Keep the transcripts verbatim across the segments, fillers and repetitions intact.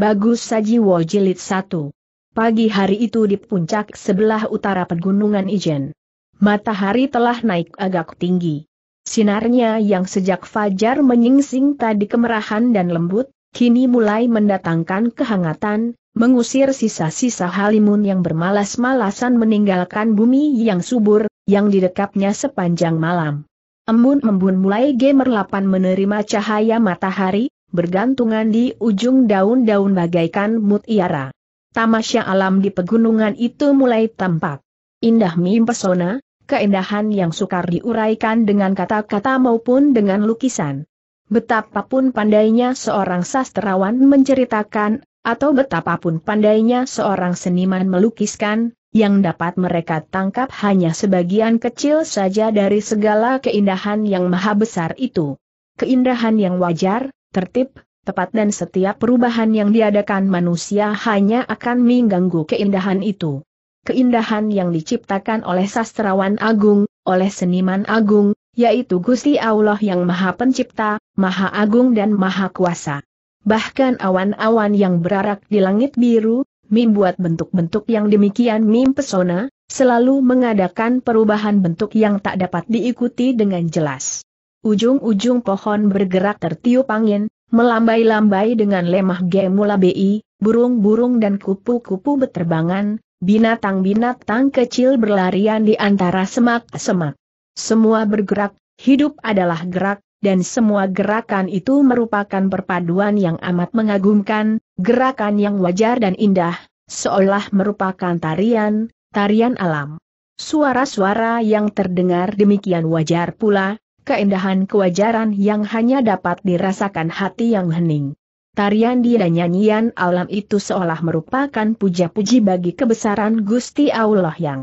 Bagus Sajiwo Jilid satu. Pagi hari itu di puncak sebelah utara Pegunungan Ijen. Matahari telah naik agak tinggi. Sinarnya yang sejak fajar menyingsing tadi kemerahan dan lembut, kini mulai mendatangkan kehangatan, mengusir sisa-sisa halimun yang bermalas-malasan meninggalkan bumi yang subur, yang didekapnya sepanjang malam. Embun-embun mulai gemerlapan menerima cahaya matahari, bergantungan di ujung daun-daun bagaikan mutiara. Tamasya alam di pegunungan itu mulai tampak. Indah mempesona, keindahan yang sukar diuraikan dengan kata-kata maupun dengan lukisan. Betapapun pandainya seorang sastrawan menceritakan, atau betapapun pandainya seorang seniman melukiskan, yang dapat mereka tangkap hanya sebagian kecil saja dari segala keindahan yang maha besar itu. Keindahan yang wajar, tertib, tepat dan setiap perubahan yang diadakan manusia hanya akan mengganggu keindahan itu. Keindahan yang diciptakan oleh sastrawan agung, oleh seniman agung, yaitu Gusti Allah yang Maha Pencipta, Maha Agung dan Maha Kuasa. Bahkan awan-awan yang berarak di langit biru, membuat bentuk-bentuk yang demikian mempesona, selalu mengadakan perubahan bentuk yang tak dapat diikuti dengan jelas. Ujung-ujung pohon bergerak tertiup angin, melambai-lambai dengan lemah gemulabei, burung-burung dan kupu-kupu berterbangan, binatang-binatang kecil berlarian di antara semak-semak. Semua bergerak, hidup adalah gerak, dan semua gerakan itu merupakan perpaduan yang amat mengagumkan, gerakan yang wajar dan indah, seolah merupakan tarian, tarian alam. Suara-suara yang terdengar demikian wajar pula, keindahan kewajaran yang hanya dapat dirasakan hati yang hening. Tarian dan nyanyian alam itu seolah merupakan puja-puji bagi kebesaran Gusti Allah yang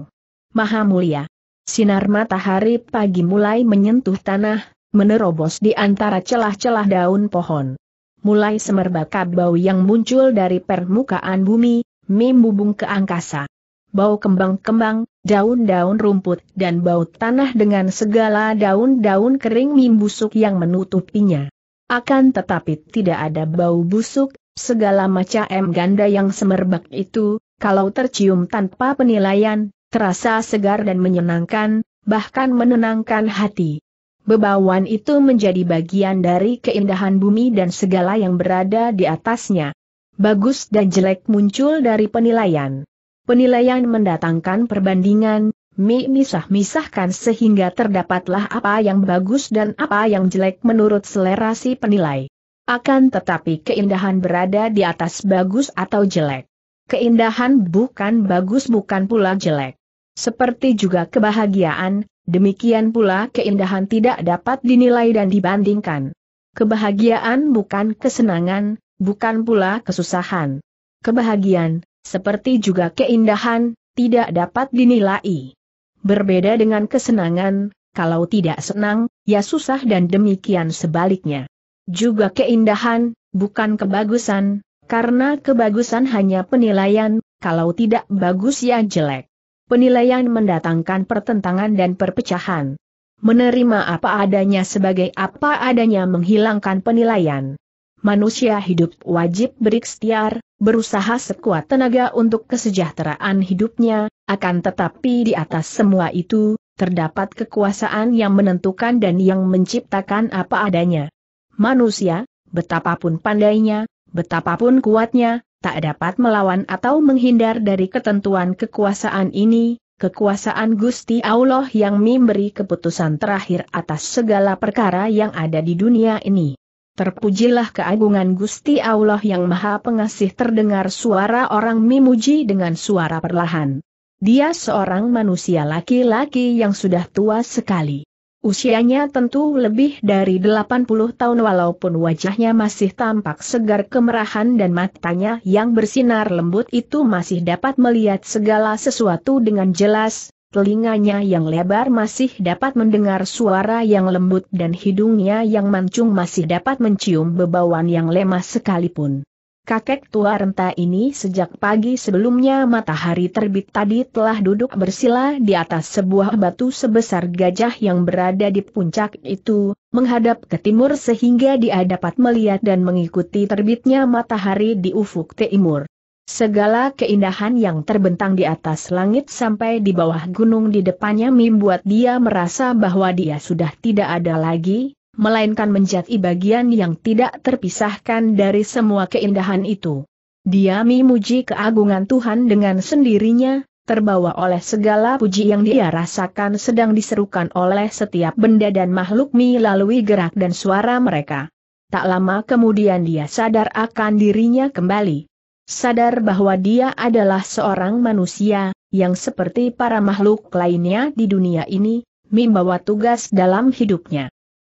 Maha Mulia. Sinar matahari pagi mulai menyentuh tanah, menerobos di antara celah-celah daun pohon. Mulai semerbak bau yang muncul dari permukaan bumi, membubung ke angkasa. Bau kembang-kembang, daun-daun rumput dan bau tanah dengan segala daun-daun kering membusuk yang menutupinya. Akan tetapi tidak ada bau busuk, segala macam ganda yang semerbak itu, kalau tercium tanpa penilaian, terasa segar dan menyenangkan, bahkan menenangkan hati. Bebauan itu menjadi bagian dari keindahan bumi dan segala yang berada di atasnya. Bagus dan jelek muncul dari penilaian. Penilaian mendatangkan perbandingan, misah-misahkan sehingga terdapatlah apa yang bagus dan apa yang jelek menurut selera si penilai. Akan tetapi keindahan berada di atas bagus atau jelek. Keindahan bukan bagus bukan pula jelek. Seperti juga kebahagiaan, demikian pula keindahan tidak dapat dinilai dan dibandingkan. Kebahagiaan bukan kesenangan, bukan pula kesusahan. Kebahagiaan seperti juga keindahan, tidak dapat dinilai. Berbeda dengan kesenangan, kalau tidak senang, ya susah dan demikian sebaliknya. Juga keindahan, bukan kebagusan, karena kebagusan hanya penilaian, kalau tidak bagus ya jelek. Penilaian mendatangkan pertentangan dan perpecahan. Menerima apa adanya sebagai apa adanya menghilangkan penilaian. Manusia hidup wajib berikhtiar, berusaha sekuat tenaga untuk kesejahteraan hidupnya, akan tetapi di atas semua itu, terdapat kekuasaan yang menentukan dan yang menciptakan apa adanya. Manusia, betapapun pandainya, betapapun kuatnya, tak dapat melawan atau menghindar dari ketentuan kekuasaan ini, kekuasaan Gusti Allah yang memberi keputusan terakhir atas segala perkara yang ada di dunia ini. Terpujilah keagungan Gusti Allah yang Maha Pengasih. Terdengar suara orang memuji dengan suara perlahan. Dia seorang manusia laki-laki yang sudah tua sekali. Usianya tentu lebih dari delapan puluh tahun walaupun wajahnya masih tampak segar kemerahan dan matanya yang bersinar lembut itu masih dapat melihat segala sesuatu dengan jelas. Telinganya yang lebar masih dapat mendengar suara yang lembut dan hidungnya yang mancung masih dapat mencium bebauan yang lemah sekalipun. Kakek tua renta ini sejak pagi sebelumnya matahari terbit tadi telah duduk bersila di atas sebuah batu sebesar gajah yang berada di puncak itu, menghadap ke timur sehingga dia dapat melihat dan mengikuti terbitnya matahari di ufuk timur. Segala keindahan yang terbentang di atas langit sampai di bawah gunung di depannya membuat dia merasa bahwa dia sudah tidak ada lagi, melainkan menjadi bagian yang tidak terpisahkan dari semua keindahan itu. Dia memuji keagungan Tuhan dengan sendirinya, terbawa oleh segala puji yang dia rasakan sedang diserukan oleh setiap benda dan makhluk melalui gerak dan suara mereka. Tak lama kemudian dia sadar akan dirinya kembali. Sadar bahwa dia adalah seorang manusia, yang seperti para makhluk lainnya di dunia ini, membawa tugas dalam hidupnya.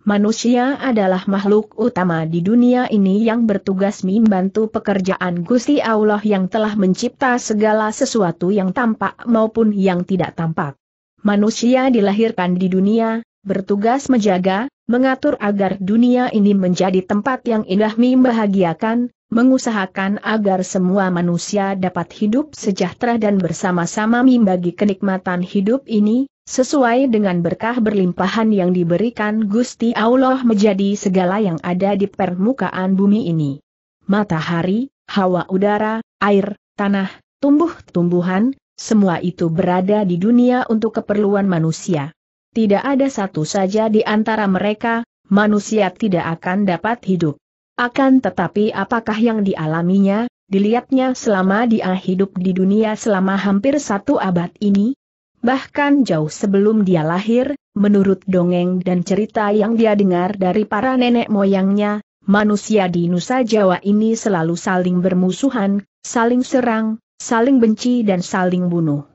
Manusia adalah makhluk utama di dunia ini yang bertugas membantu pekerjaan Gusti Allah yang telah mencipta segala sesuatu yang tampak maupun yang tidak tampak. Manusia dilahirkan di dunia, bertugas menjaga, mengatur agar dunia ini menjadi tempat yang indah membahagiakan, mengusahakan agar semua manusia dapat hidup sejahtera dan bersama-sama membagi kenikmatan hidup ini, sesuai dengan berkah berlimpahan yang diberikan Gusti Allah menjadi segala yang ada di permukaan bumi ini. Matahari, hawa udara, air, tanah, tumbuh-tumbuhan, semua itu berada di dunia untuk keperluan manusia. Tidak ada satu saja di antara mereka, manusia tidak akan dapat hidup. Akan tetapi apakah yang dialaminya, dilihatnya selama dia hidup di dunia selama hampir satu abad ini? Bahkan jauh sebelum dia lahir, menurut dongeng dan cerita yang dia dengar dari para nenek moyangnya, manusia di Nusa Jawa ini selalu saling bermusuhan, saling serang, saling benci dan saling bunuh.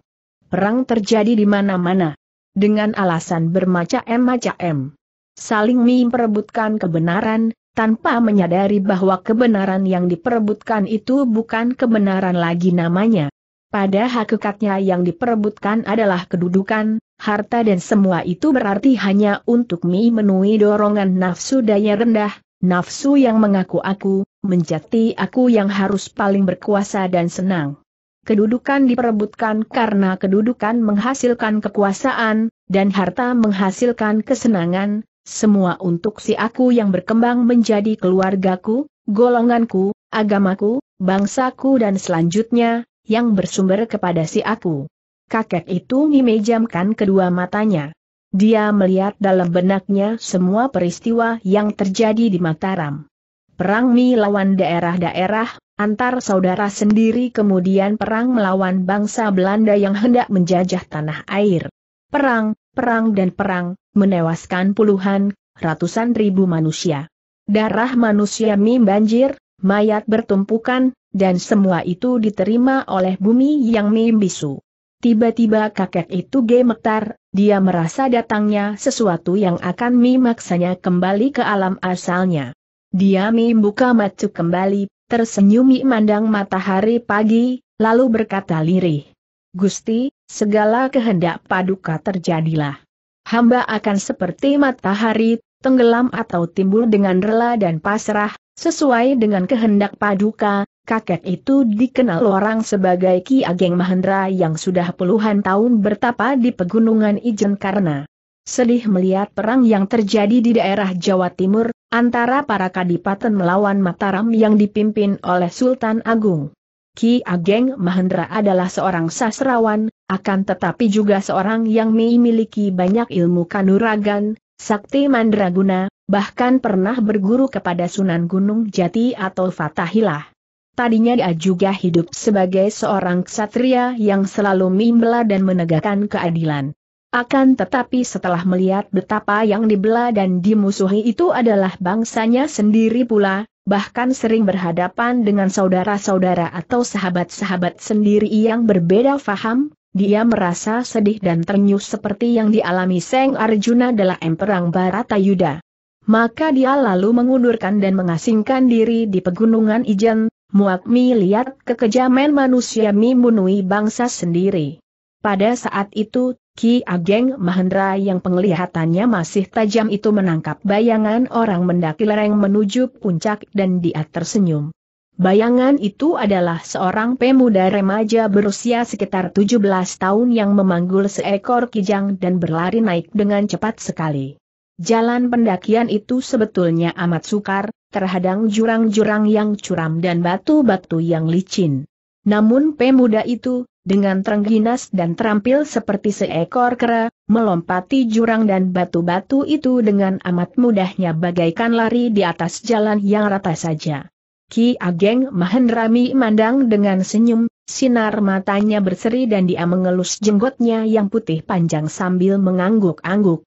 Perang terjadi di mana-mana, dengan alasan bermacam-macam. Saling memperebutkan kebenaran, tanpa menyadari bahwa kebenaran yang diperebutkan itu bukan kebenaran lagi namanya. Pada hakikatnya yang diperebutkan adalah kedudukan, harta dan semua itu berarti hanya untuk memenuhi dorongan nafsu daya rendah, nafsu yang mengaku aku, menjadi aku yang harus paling berkuasa dan senang. Kedudukan diperebutkan karena kedudukan menghasilkan kekuasaan, dan harta menghasilkan kesenangan, semua untuk si aku yang berkembang menjadi keluargaku, golonganku, agamaku, bangsaku dan selanjutnya, yang bersumber kepada si aku. Kakek itu memejamkan kedua matanya. Dia melihat dalam benaknya semua peristiwa yang terjadi di Mataram. Perang melawan daerah-daerah, antar saudara sendiri, kemudian perang melawan bangsa Belanda yang hendak menjajah tanah air. Perang, perang dan perang, menewaskan puluhan, ratusan ribu manusia. Darah manusia membanjir, mayat bertumpukan, dan semua itu diterima oleh bumi yang membisu. Tiba-tiba kakek itu gemetar, dia merasa datangnya sesuatu yang akan memaksanya kembali ke alam asalnya. Dia membuka mata kembali, tersenyum memandang matahari pagi, lalu berkata lirih, "Gusti, segala kehendak paduka terjadilah. Hamba akan seperti matahari, tenggelam atau timbul dengan rela dan pasrah, sesuai dengan kehendak paduka." Kakek itu dikenal orang sebagai Ki Ageng Mahendra yang sudah puluhan tahun bertapa di Pegunungan Ijen karena sedih melihat perang yang terjadi di daerah Jawa Timur, antara para kadipaten melawan Mataram yang dipimpin oleh Sultan Agung. Ki Ageng Mahendra adalah seorang sastrawan, akan tetapi juga seorang yang memiliki banyak ilmu kanuragan, sakti mandraguna, bahkan pernah berguru kepada Sunan Gunung Jati atau Fatahillah. Tadinya dia juga hidup sebagai seorang ksatria yang selalu membela dan menegakkan keadilan. Akan tetapi setelah melihat betapa yang dibela dan dimusuhi itu adalah bangsanya sendiri pula, bahkan sering berhadapan dengan saudara-saudara atau sahabat-sahabat sendiri yang berbeda faham, dia merasa sedih dan ternyuh seperti yang dialami Seng Arjuna dalam perang Baratayuda. Maka dia lalu mengundurkan dan mengasingkan diri di Pegunungan Ijen, muak melihat kekejaman manusia membunuhi bangsa sendiri. Pada saat itu, Ki Ageng Mahendra yang penglihatannya masih tajam itu menangkap bayangan orang mendaki lereng menuju puncak dan dia tersenyum. Bayangan itu adalah seorang pemuda remaja berusia sekitar tujuh belas tahun yang memanggul seekor kijang dan berlari naik dengan cepat sekali. Jalan pendakian itu sebetulnya amat sukar, terhadang jurang-jurang yang curam dan batu-batu yang licin. Namun pemuda itu, dengan terengginas dan terampil seperti seekor kera, melompati jurang dan batu-batu itu dengan amat mudahnya bagaikan lari di atas jalan yang rata saja. Ki Ageng Mahendra memandang dengan senyum, sinar matanya berseri dan dia mengelus jenggotnya yang putih panjang sambil mengangguk-angguk.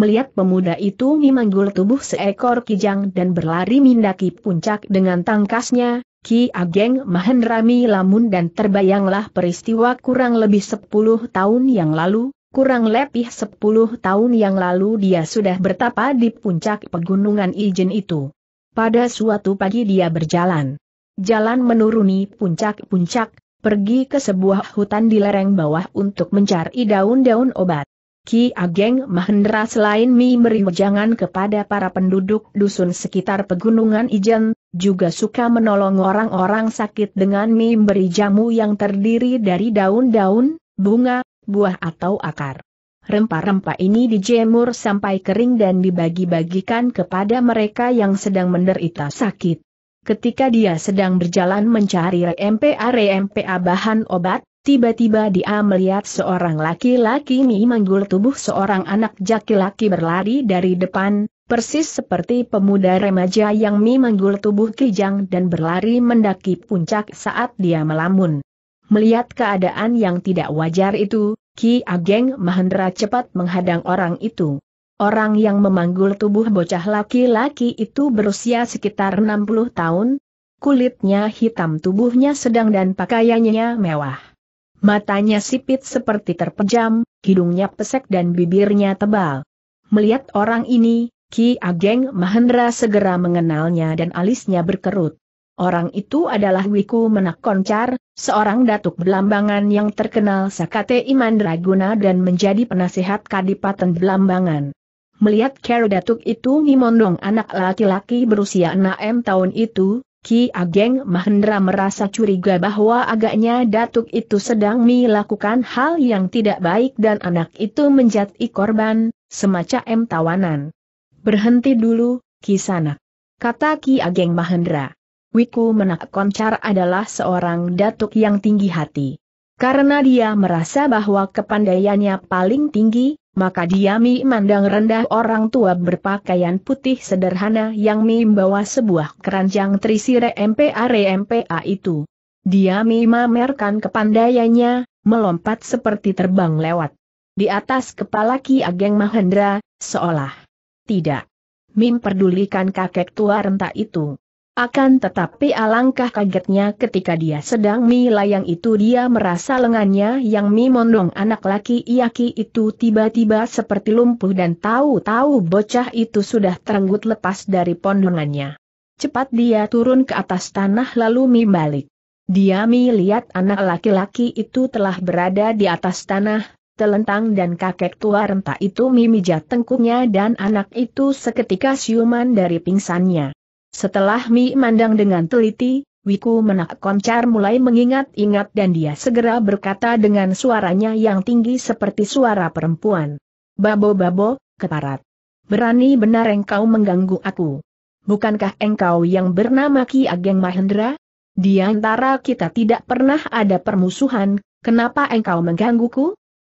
Melihat pemuda itu memanggul tubuh seekor kijang dan berlari mendaki puncak dengan tangkasnya, Ki Ageng Mahendra lamun dan terbayanglah peristiwa kurang lebih sepuluh tahun yang lalu. Kurang lebih sepuluh tahun yang lalu dia sudah bertapa di puncak pegunungan Ijen itu. Pada suatu pagi dia berjalan. Jalan menuruni puncak-puncak, pergi ke sebuah hutan di lereng bawah untuk mencari daun-daun obat. Ki Ageng Mahendra selain memberi wejangan kepada para penduduk dusun sekitar pegunungan Ijen, juga suka menolong orang-orang sakit dengan memberi jamu yang terdiri dari daun-daun, bunga, buah atau akar. Rempah-rempah ini dijemur sampai kering dan dibagi-bagikan kepada mereka yang sedang menderita sakit. Ketika dia sedang berjalan mencari rempa-rempa bahan obat, tiba-tiba dia melihat seorang laki-laki memanggul tubuh seorang anak laki-laki berlari dari depan, persis seperti pemuda remaja yang memanggul tubuh kijang dan berlari mendaki puncak saat dia melamun. Melihat keadaan yang tidak wajar itu, Ki Ageng Mahendra cepat menghadang orang itu. Orang yang memanggul tubuh bocah laki-laki itu berusia sekitar enam puluh tahun, kulitnya hitam, tubuhnya sedang dan pakaiannya mewah. Matanya sipit seperti terpejam, hidungnya pesek dan bibirnya tebal. Melihat orang ini, Ki Ageng Mahendra segera mengenalnya dan alisnya berkerut. Orang itu adalah Wiku Menak Koncar, seorang datuk Belambangan yang terkenal Sakatei Mandraguna dan menjadi penasihat Kadipaten Belambangan. Melihat cara datuk itu ngimondong anak laki-laki berusia enam tahun itu, Ki Ageng Mahendra merasa curiga bahwa agaknya datuk itu sedang melakukan hal yang tidak baik dan anak itu menjadi korban, semacam tawanan. "Berhenti dulu, Ki Sanak," kata Ki Ageng Mahendra. Wiku Menak Koncar adalah seorang datuk yang tinggi hati. Karena dia merasa bahwa kepandaiannya paling tinggi, maka dia memandang rendah orang tua berpakaian putih sederhana yang membawa sebuah keranjang terisi rempa-rempa itu. Dia memamerkan kepandaiannya, melompat seperti terbang lewat di atas kepala Ki Ageng Mahendra, seolah tidak memperdulikan kakek tua renta itu. Akan tetapi alangkah kagetnya ketika dia sedang melayang itu, dia merasa lengannya yang memondong anak laki-laki itu tiba-tiba seperti lumpuh dan tahu-tahu bocah itu sudah terenggut lepas dari pondongannya. Cepat dia turun ke atas tanah lalu membalik. Dia melihat anak laki-laki itu telah berada di atas tanah, telentang, dan kakek tua renta itu memijat tengkuknya dan anak itu seketika siuman dari pingsannya. Setelah memandang dengan teliti, Wiku Menak Koncar mulai mengingat-ingat dan dia segera berkata dengan suaranya yang tinggi seperti suara perempuan. "Babo-babo, keparat. Berani benar engkau mengganggu aku. Bukankah engkau yang bernama Ki Ageng Mahendra? Di antara kita tidak pernah ada permusuhan, kenapa engkau menggangguku?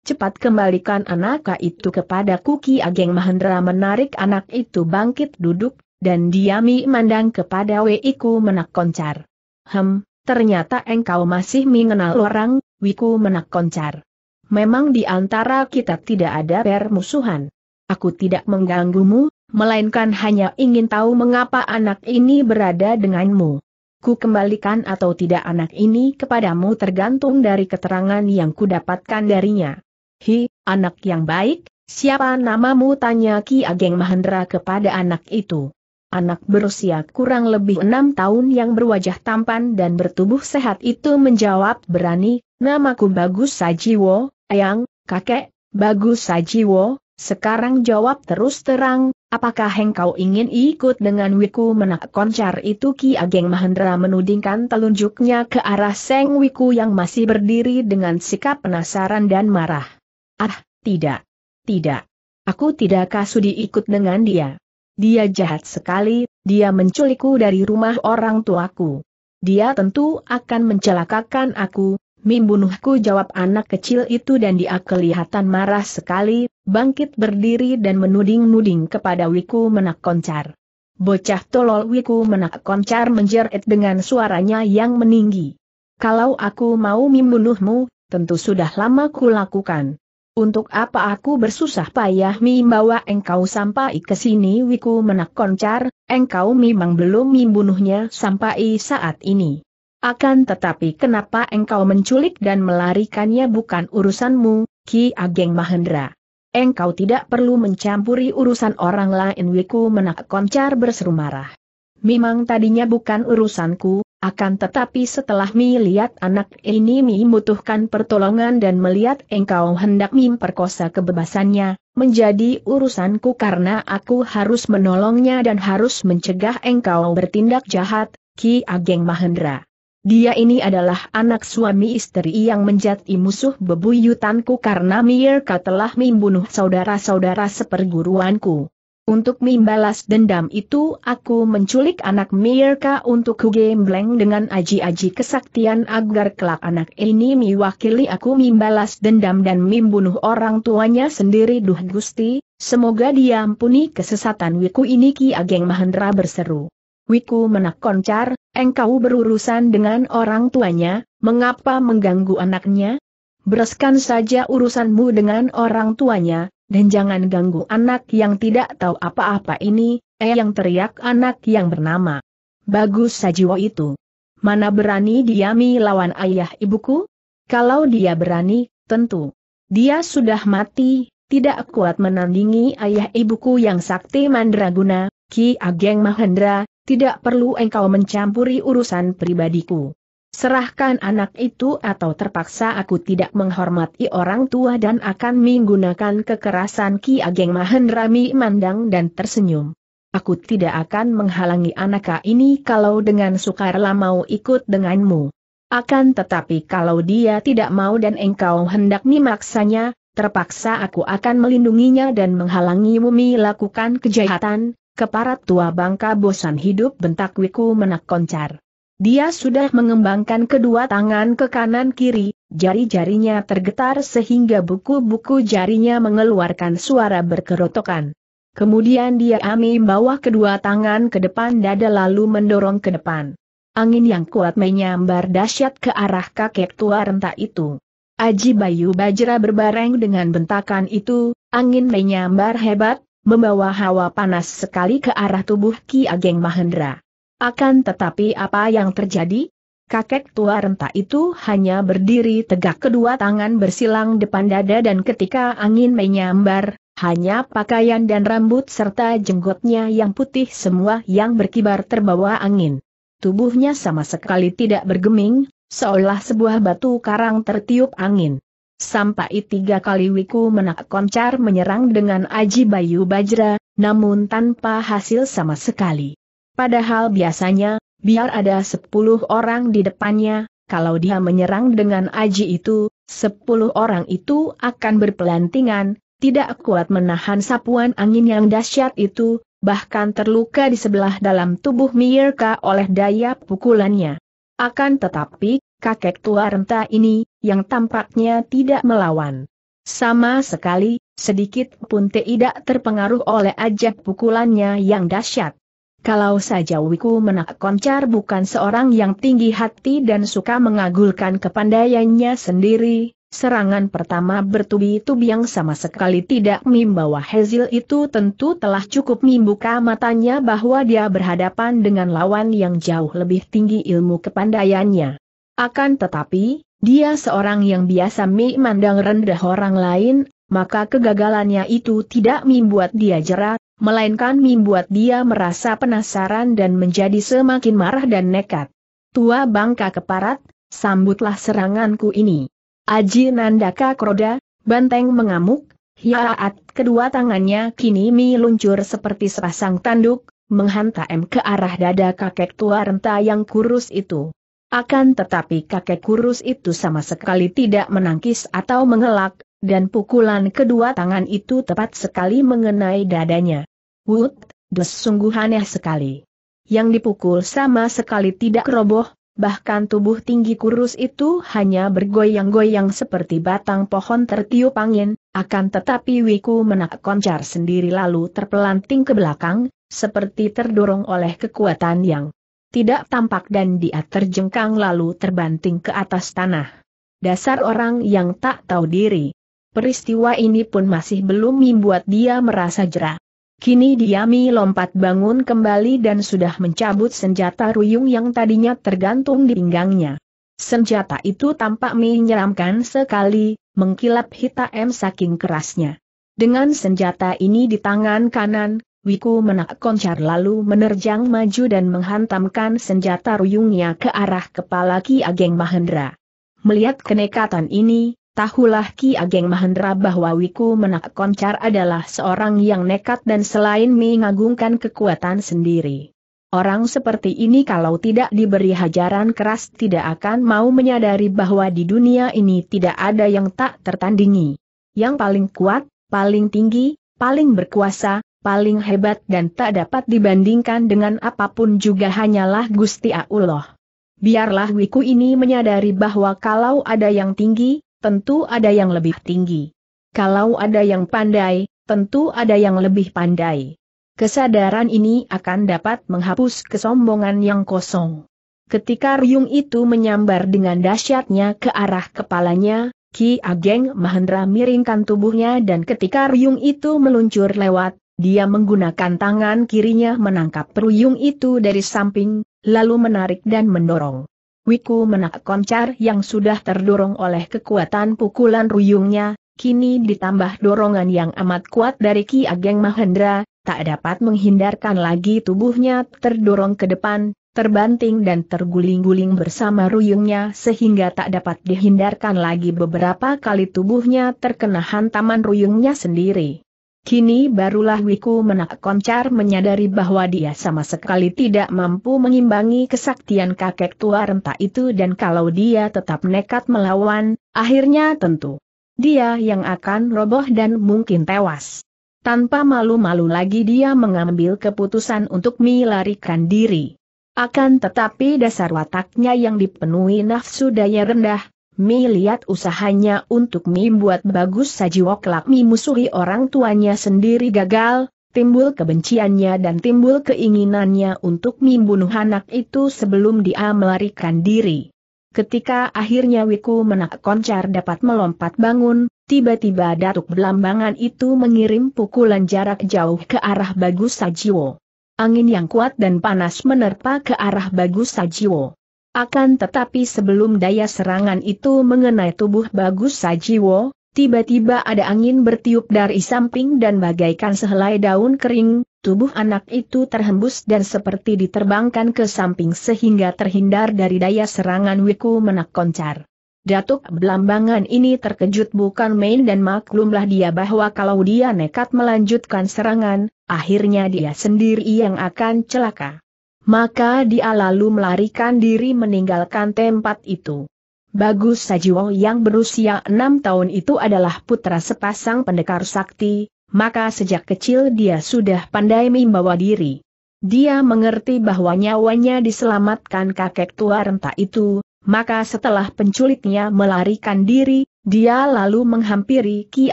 Cepat kembalikan anak itu kepadaku." Ki Ageng Mahendra menarik anak itu bangkit duduk, dan dia memandang kepada Wiku Menak Koncar. "Hem, ternyata engkau masih mengenal orang, Wiku Menak Koncar. Memang di antara kita tidak ada permusuhan. Aku tidak mengganggumu, melainkan hanya ingin tahu mengapa anak ini berada denganmu. Ku kembalikan atau tidak anak ini kepadamu tergantung dari keterangan yang kudapatkan darinya." "Hi, anak yang baik, siapa namamu?" tanya Ki Ageng Mahendra kepada anak itu. Anak berusia kurang lebih enam tahun yang berwajah tampan dan bertubuh sehat itu menjawab berani, "Namaku Bagus Sajiwo, Eyang." "Kakek, Bagus Sajiwo, sekarang jawab terus terang, Apakah engkau ingin ikut dengan Wiku Menak Koncar itu? Ki Ageng Mahendra menudingkan telunjuknya ke arah Seng Wiku yang masih berdiri dengan sikap penasaran dan marah. Ah, tidak. Tidak. Aku tidak kasudi ikut dengan dia. Dia jahat sekali, dia menculikku dari rumah orang tuaku. Dia tentu akan mencelakakan aku, membunuhku, jawab anak kecil itu, dan dia kelihatan marah sekali, bangkit berdiri dan menuding-nuding kepada Wiku Menak Koncar. Bocah tolol! Wiku Menak Koncar menjerit dengan suaranya yang meninggi. Kalau aku mau membunuhmu, tentu sudah lama kulakukan. Untuk apa aku bersusah payah membawa engkau sampai ke sini? Wiku Menak Koncar, engkau memang belum membunuhnya sampai saat ini. Akan tetapi kenapa engkau menculik dan melarikannya? Bukan urusanmu, Ki Ageng Mahendra. Engkau tidak perlu mencampuri urusan orang lain. Wiku Menak Koncar berseru marah. Memang tadinya bukan urusanku. Akan tetapi setelah Mi lihat anak ini, Mi membutuhkan pertolongan, dan melihat engkau hendak Mi perkosa kebebasannya, menjadi urusanku karena aku harus menolongnya dan harus mencegah engkau bertindak jahat, Ki Ageng Mahendra. Dia ini adalah anak suami istri yang menjadi musuh bebuyutanku karena mereka telah membunuh saudara-saudara seperguruanku. Untuk membalas dendam itu aku menculik anak Mirka untuk kugembleng dengan aji-aji kesaktian agar kelak anak ini mewakili aku membalas dendam dan membunuh orang tuanya sendiri. Duh Gusti, semoga diampuni kesesatan wiku ini, Ki Ageng Mahendra berseru. Wiku Menak Koncar, engkau berurusan dengan orang tuanya, mengapa mengganggu anaknya? Bereskan saja urusanmu dengan orang tuanya. Dan jangan ganggu anak yang tidak tahu apa-apa ini, eh yang teriak anak yang bernama Bagus Sajiwo itu. Mana berani dia melawan ayah ibuku? Kalau dia berani, tentu dia sudah mati, tidak kuat menandingi ayah ibuku yang sakti mandraguna. Ki Ageng Mahendra, tidak perlu engkau mencampuri urusan pribadiku. Serahkan anak itu atau terpaksa aku tidak menghormati orang tua dan akan menggunakan kekerasan. Ki Ageng Mahendra memandang dan tersenyum. Aku tidak akan menghalangi anak ini kalau dengan sukarela mau ikut denganmu. Akan tetapi kalau dia tidak mau dan engkau hendak memaksanya, terpaksa aku akan melindunginya dan menghalangimu melakukan kejahatan. Kepala tua bangka bosan hidup, bentak Wiku Menak Koncar. Dia sudah mengembangkan kedua tangan ke kanan-kiri, jari-jarinya tergetar sehingga buku-buku jarinya mengeluarkan suara berkerotokan. Kemudian dia membawa kedua tangan ke depan dada lalu mendorong ke depan. Angin yang kuat menyambar dahsyat ke arah kakek tua renta itu. Aji Bayu Bajra berbareng dengan bentakan itu, angin menyambar hebat, membawa hawa panas sekali ke arah tubuh Ki Ageng Mahendra. Akan tetapi apa yang terjadi? Kakek tua renta itu hanya berdiri tegak, kedua tangan bersilang depan dada, dan ketika angin menyambar, hanya pakaian dan rambut serta jenggotnya yang putih semua yang berkibar terbawa angin. Tubuhnya sama sekali tidak bergeming, seolah sebuah batu karang tertiup angin. Sampai tiga kali Wiku Menak Koncar menyerang dengan Aji Bayu Bajra, namun tanpa hasil sama sekali. Padahal biasanya, biar ada sepuluh orang di depannya, kalau dia menyerang dengan aji itu, sepuluh orang itu akan berpelantingan, tidak kuat menahan sapuan angin yang dahsyat itu, bahkan terluka di sebelah dalam tubuh Mirka oleh daya pukulannya. Akan tetapi, kakek tua renta ini, yang tampaknya tidak melawan sama sekali, sedikit pun tidak terpengaruh oleh ajak pukulannya yang dahsyat. Kalau saja Wiku Menak Koncar bukan seorang yang tinggi hati dan suka mengagulkan kepandaiannya sendiri, serangan pertama bertubi-tubi yang sama sekali tidak membawa hasil itu tentu telah cukup membuka matanya bahwa dia berhadapan dengan lawan yang jauh lebih tinggi ilmu kepandaiannya. Akan tetapi, dia seorang yang biasa memandang rendah orang lain, maka kegagalannya itu tidak membuat dia jera, melainkan membuat dia merasa penasaran dan menjadi semakin marah dan nekat. Tua bangka keparat, sambutlah seranganku ini. Aji Nandaka Kroda, banteng mengamuk, Yaat, kedua tangannya kini meluncur seperti sepasang tanduk, menghantam ke arah dada kakek tua renta yang kurus itu. Akan tetapi kakek kurus itu sama sekali tidak menangkis atau mengelak, dan pukulan kedua tangan itu tepat sekali mengenai dadanya. Wut, des, sungguh aneh sekali. Yang dipukul sama sekali tidak roboh, bahkan tubuh tinggi kurus itu hanya bergoyang-goyang seperti batang pohon tertiup angin, akan tetapi Wiku Menak Koncar sendiri lalu terpelanting ke belakang, seperti terdorong oleh kekuatan yang tidak tampak dan dia terjengkang lalu terbanting ke atas tanah. Dasar orang yang tak tahu diri. Peristiwa ini pun masih belum membuat dia merasa jera. Kini Diami lompat bangun kembali dan sudah mencabut senjata ruyung yang tadinya tergantung di pinggangnya. Senjata itu tampak menyeramkan sekali, mengkilap hitam saking kerasnya. Dengan senjata ini di tangan kanan, Wiku Menak Koncar lalu menerjang maju dan menghantamkan senjata ruyungnya ke arah kepala Ki Ageng Mahendra. Melihat kenekatan ini, tahulah Ki Ageng Mahendra bahwa Wiku Menak Koncar adalah seorang yang nekat dan selain mengagungkan kekuatan sendiri. Orang seperti ini kalau tidak diberi hajaran keras tidak akan mau menyadari bahwa di dunia ini tidak ada yang tak tertandingi. Yang paling kuat, paling tinggi, paling berkuasa, paling hebat dan tak dapat dibandingkan dengan apapun juga hanyalah Gusti Allah. Biarlah Wiku ini menyadari bahwa kalau ada yang tinggi, tentu ada yang lebih tinggi. Kalau ada yang pandai, tentu ada yang lebih pandai. Kesadaran ini akan dapat menghapus kesombongan yang kosong. Ketika ruyung itu menyambar dengan dahsyatnya ke arah kepalanya, Ki Ageng Mahendra miringkan tubuhnya dan ketika ruyung itu meluncur lewat, dia menggunakan tangan kirinya menangkap ruyung itu dari samping, lalu menarik dan mendorong. Wiku Menak Koncar yang sudah terdorong oleh kekuatan pukulan ruyungnya, kini ditambah dorongan yang amat kuat dari Ki Ageng Mahendra, tak dapat menghindarkan lagi tubuhnya terdorong ke depan, terbanting dan terguling-guling bersama ruyungnya sehingga tak dapat dihindarkan lagi beberapa kali tubuhnya terkena hantaman ruyungnya sendiri. Kini barulah Wiku Menak Koncar menyadari bahwa dia sama sekali tidak mampu mengimbangi kesaktian kakek tua renta itu dan kalau dia tetap nekat melawan, akhirnya tentu dia yang akan roboh dan mungkin tewas. Tanpa malu-malu lagi dia mengambil keputusan untuk melarikan diri. Akan tetapi dasar wataknya yang dipenuhi nafsu daya rendah, Mi lihat usahanya untuk Mi buat Bagus Sajiwo kelak Mi musuhi orang tuanya sendiri gagal, timbul kebenciannya dan timbul keinginannya untuk Mi bunuh anak itu sebelum dia melarikan diri. Ketika akhirnya Wiku Menak Koncar dapat melompat bangun, tiba-tiba Datuk Belambangan itu mengirim pukulan jarak jauh ke arah Bagus Sajiwo. Angin yang kuat dan panas menerpa ke arah Bagus Sajiwo. Akan tetapi sebelum daya serangan itu mengenai tubuh Bagus Sajiwo, tiba-tiba ada angin bertiup dari samping dan bagaikan sehelai daun kering, tubuh anak itu terhembus dan seperti diterbangkan ke samping sehingga terhindar dari daya serangan Wiku Menak Koncar. Datuk Belambangan ini terkejut bukan main dan maklumlah dia bahwa kalau dia nekat melanjutkan serangan, akhirnya dia sendiri yang akan celaka. Maka dia lalu melarikan diri meninggalkan tempat itu. Bagus Sajiwo yang berusia enam tahun itu adalah putra sepasang pendekar sakti, maka sejak kecil dia sudah pandai membawa diri. Dia mengerti bahwa nyawanya diselamatkan kakek tua renta itu, maka setelah penculiknya melarikan diri, dia lalu menghampiri Ki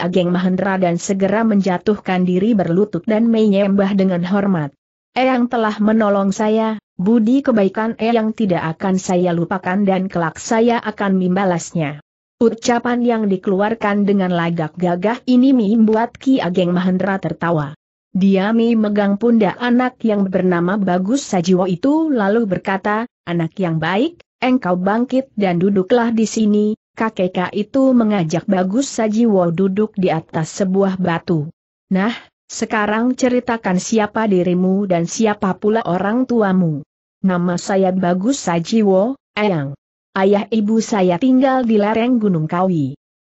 Ageng Mahendra dan segera menjatuhkan diri berlutut dan menyembah dengan hormat. Eyang telah menolong saya, budi kebaikan Eyang tidak akan saya lupakan dan kelak saya akan membalasnya. Ucapan yang dikeluarkan dengan lagak gagah ini membuat Ki Ageng Mahendra tertawa. Dia memegang pundak anak yang bernama Bagus Sajiwo itu lalu berkata, "Anak yang baik, engkau bangkit dan duduklah di sini." Kakek itu mengajak Bagus Sajiwo duduk di atas sebuah batu. "Nah, sekarang ceritakan siapa dirimu dan siapa pula orang tuamu." "Nama saya Bagus Sajiwo, Eyang. Ayah ibu saya tinggal di lereng Gunung Kawi.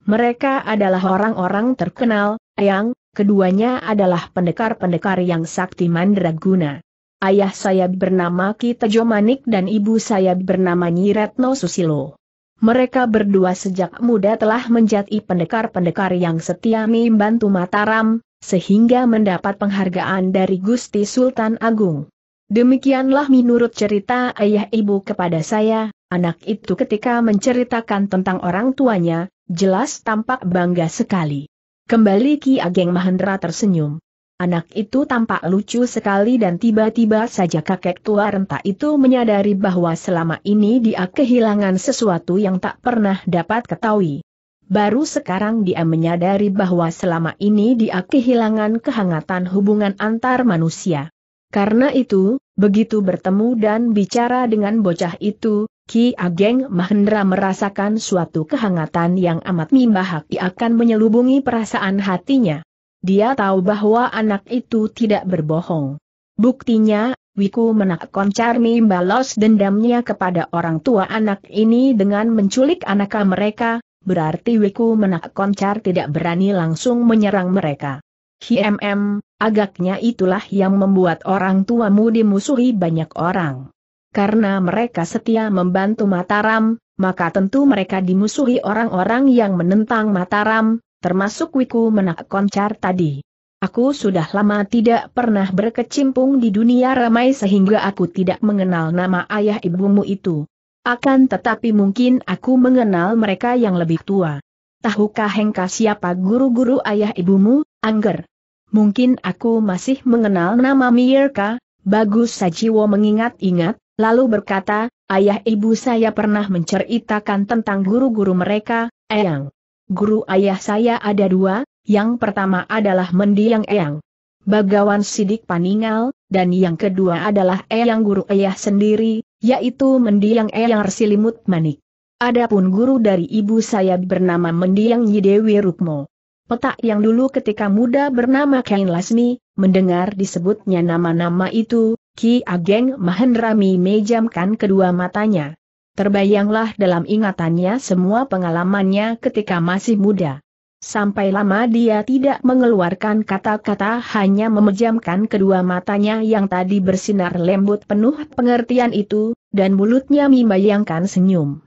Mereka adalah orang-orang terkenal, yang keduanya adalah pendekar-pendekar yang sakti mandraguna. Ayah saya bernama Ki Tejomanik dan ibu saya bernama Nyi Retno Susilo. Mereka berdua sejak muda telah menjadi pendekar-pendekar yang setia membantu Mataram, sehingga mendapat penghargaan dari Gusti Sultan Agung. Demikianlah menurut cerita ayah ibu kepada saya, anak itu ketika menceritakan tentang orang tuanya, jelas tampak bangga sekali. Kembali Ki Ageng Mahendra tersenyum. Anak itu tampak lucu sekali dan tiba-tiba saja kakek tua renta itu menyadari bahwa selama ini dia kehilangan sesuatu yang tak pernah dapat ketahui. Baru sekarang dia menyadari bahwa selama ini dia kehilangan kehangatan hubungan antar manusia. Karena itu, begitu bertemu dan bicara dengan bocah itu, Ki Ageng Mahendra merasakan suatu kehangatan yang amat membahak akan menyelubungi perasaan hatinya. Dia tahu bahwa anak itu tidak berbohong. Buktinya, Wiku Menak Koncar membalas dendamnya kepada orang tua anak ini dengan menculik anak mereka, berarti Wiku Menak Koncar tidak berani langsung menyerang mereka. Hmm, agaknya itulah yang membuat orang tuamu dimusuhi banyak orang. Karena mereka setia membantu Mataram, maka tentu mereka dimusuhi orang-orang yang menentang Mataram, termasuk Wiku Menak Koncar tadi. Aku sudah lama tidak pernah berkecimpung di dunia ramai sehingga aku tidak mengenal nama ayah ibumu itu. Akan tetapi mungkin aku mengenal mereka yang lebih tua. Tahukah hengka siapa guru-guru ayah ibumu, Angger? Mungkin aku masih mengenal nama Mirka. Bagus Sajiwo mengingat-ingat, lalu berkata, ayah ibu saya pernah menceritakan tentang guru-guru mereka, Eyang. Guru ayah saya ada dua, yang pertama adalah mendiang Eyang Bagawan Sidik Paningal, dan yang kedua adalah Eyang guru ayah sendiri, yaitu mendiang Eyang Rsi Limut Manik. Adapun guru dari ibu saya bernama mendiang Nyi Dewi Rukmo. Petak yang dulu ketika muda bernama Kiai Lasmi, mendengar disebutnya nama-nama itu, Ki Ageng Mahendra memejamkan kedua matanya. Terbayanglah dalam ingatannya semua pengalamannya ketika masih muda. Sampai lama dia tidak mengeluarkan kata-kata, hanya memejamkan kedua matanya yang tadi bersinar lembut penuh pengertian itu, dan mulutnya membayangkan senyum.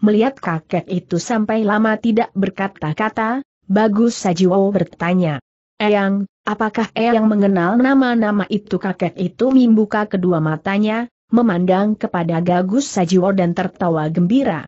Melihat kakek itu sampai lama tidak berkata-kata, Bagus Sajiwo bertanya, Eyang, apakah Eyang mengenal nama-nama itu? Kakek itu membuka kedua matanya, memandang kepada Bagus Sajiwo dan tertawa gembira.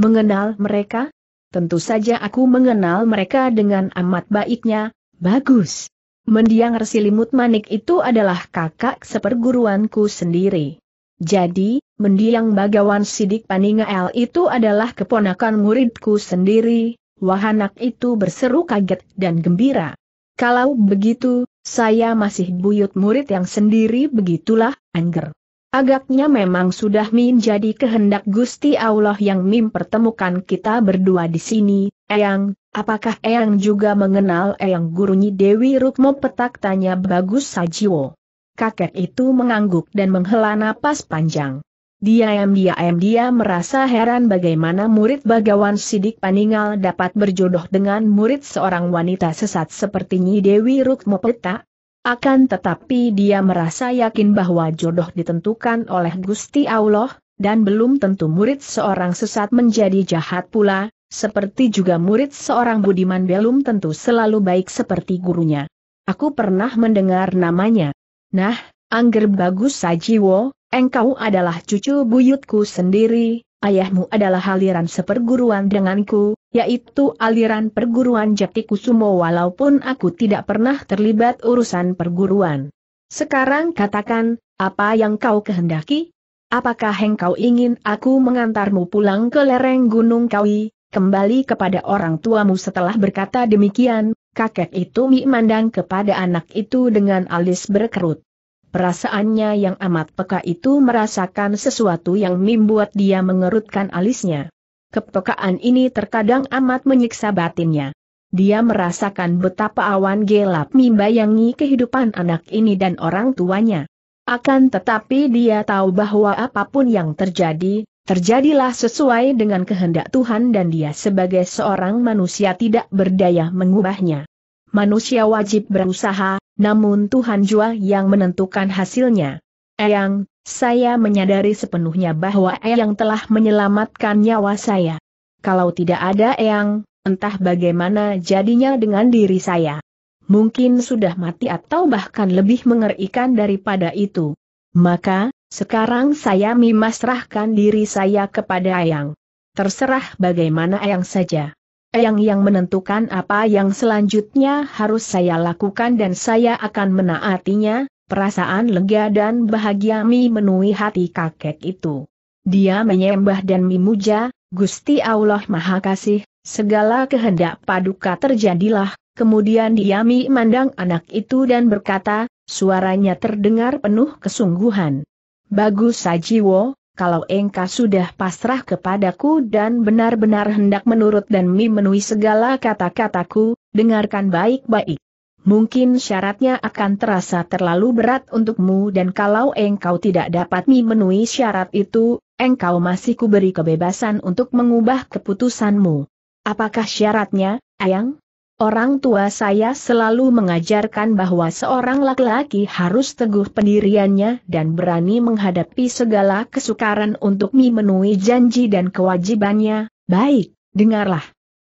Mengenal mereka? Tentu saja aku mengenal mereka dengan amat baiknya, Bagus. Mendiang Rsi Limut Manik itu adalah kakak seperguruanku sendiri. Jadi, mendiang Bagawan Sidik Paningal itu adalah keponakan muridku sendiri. Wah, anak itu berseru kaget dan gembira. Kalau begitu, saya masih buyut murid yang sendiri. Begitulah, Angger. Agaknya memang sudah menjadi kehendak Gusti Allah yang mempertemukan kita berdua di sini. Eyang, apakah Eyang juga mengenal Eyang guru Nyi Dewi Rukmo? Petak tanya Bagus Sajiwo. Kakek itu mengangguk dan menghela napas panjang. Diam-diam dia merasa heran bagaimana murid Bagawan Sidik Paningal dapat berjodoh dengan murid seorang wanita sesat seperti Nyi Dewi Rukmo Peta. Akan tetapi dia merasa yakin bahwa jodoh ditentukan oleh Gusti Allah, dan belum tentu murid seorang sesat menjadi jahat pula, seperti juga murid seorang budiman belum tentu selalu baik seperti gurunya. Aku pernah mendengar namanya. Nah, Angger Bagus Sajiwo, engkau adalah cucu buyutku sendiri, ayahmu adalah aliran seperguruan denganku, yaitu aliran perguruan Jati Kusumo walaupun aku tidak pernah terlibat urusan perguruan. Sekarang katakan, apa yang kau kehendaki? Apakah engkau ingin aku mengantarmu pulang ke lereng Gunung Kawi, kembali kepada orang tuamu? Setelah berkata demikian, kakek itu memandang kepada anak itu dengan alis berkerut. Perasaannya yang amat peka itu merasakan sesuatu yang membuat dia mengerutkan alisnya. Kepekaan ini terkadang amat menyiksa batinnya. Dia merasakan betapa awan gelap membayangi kehidupan anak ini dan orang tuanya. Akan tetapi dia tahu bahwa apapun yang terjadi, Terjadilah sesuai dengan kehendak Tuhan dan dia sebagai seorang manusia tidak berdaya mengubahnya. Manusia wajib berusaha, namun Tuhan jua yang menentukan hasilnya. Eyang, saya menyadari sepenuhnya bahwa Eyang telah menyelamatkan nyawa saya. Kalau tidak ada Eyang, entah bagaimana jadinya dengan diri saya. Mungkin sudah mati atau bahkan lebih mengerikan daripada itu. Maka, sekarang saya memasrahkan diri saya kepada Eyang. Terserah bagaimana Eyang saja. Eyang yang menentukan apa yang selanjutnya harus saya lakukan dan saya akan menaatinya. Perasaan lega dan bahagia memenuhi hati kakek itu. Dia menyembah dan memuja, Gusti Allah Maha Kasih, segala kehendak paduka terjadilah. Kemudian dia memandang anak itu dan berkata, suaranya terdengar penuh kesungguhan. Bagus Sajiwo, kalau engkau sudah pasrah kepadaku dan benar-benar hendak menurut dan memenuhi segala kata-kataku, dengarkan baik-baik. Mungkin syaratnya akan terasa terlalu berat untukmu dan kalau engkau tidak dapat memenuhi syarat itu, engkau masih kuberi kebebasan untuk mengubah keputusanmu. Apakah syaratnya, Eyang? Orang tua saya selalu mengajarkan bahwa seorang laki-laki harus teguh pendiriannya dan berani menghadapi segala kesukaran untuk memenuhi janji dan kewajibannya. Baik, dengarlah.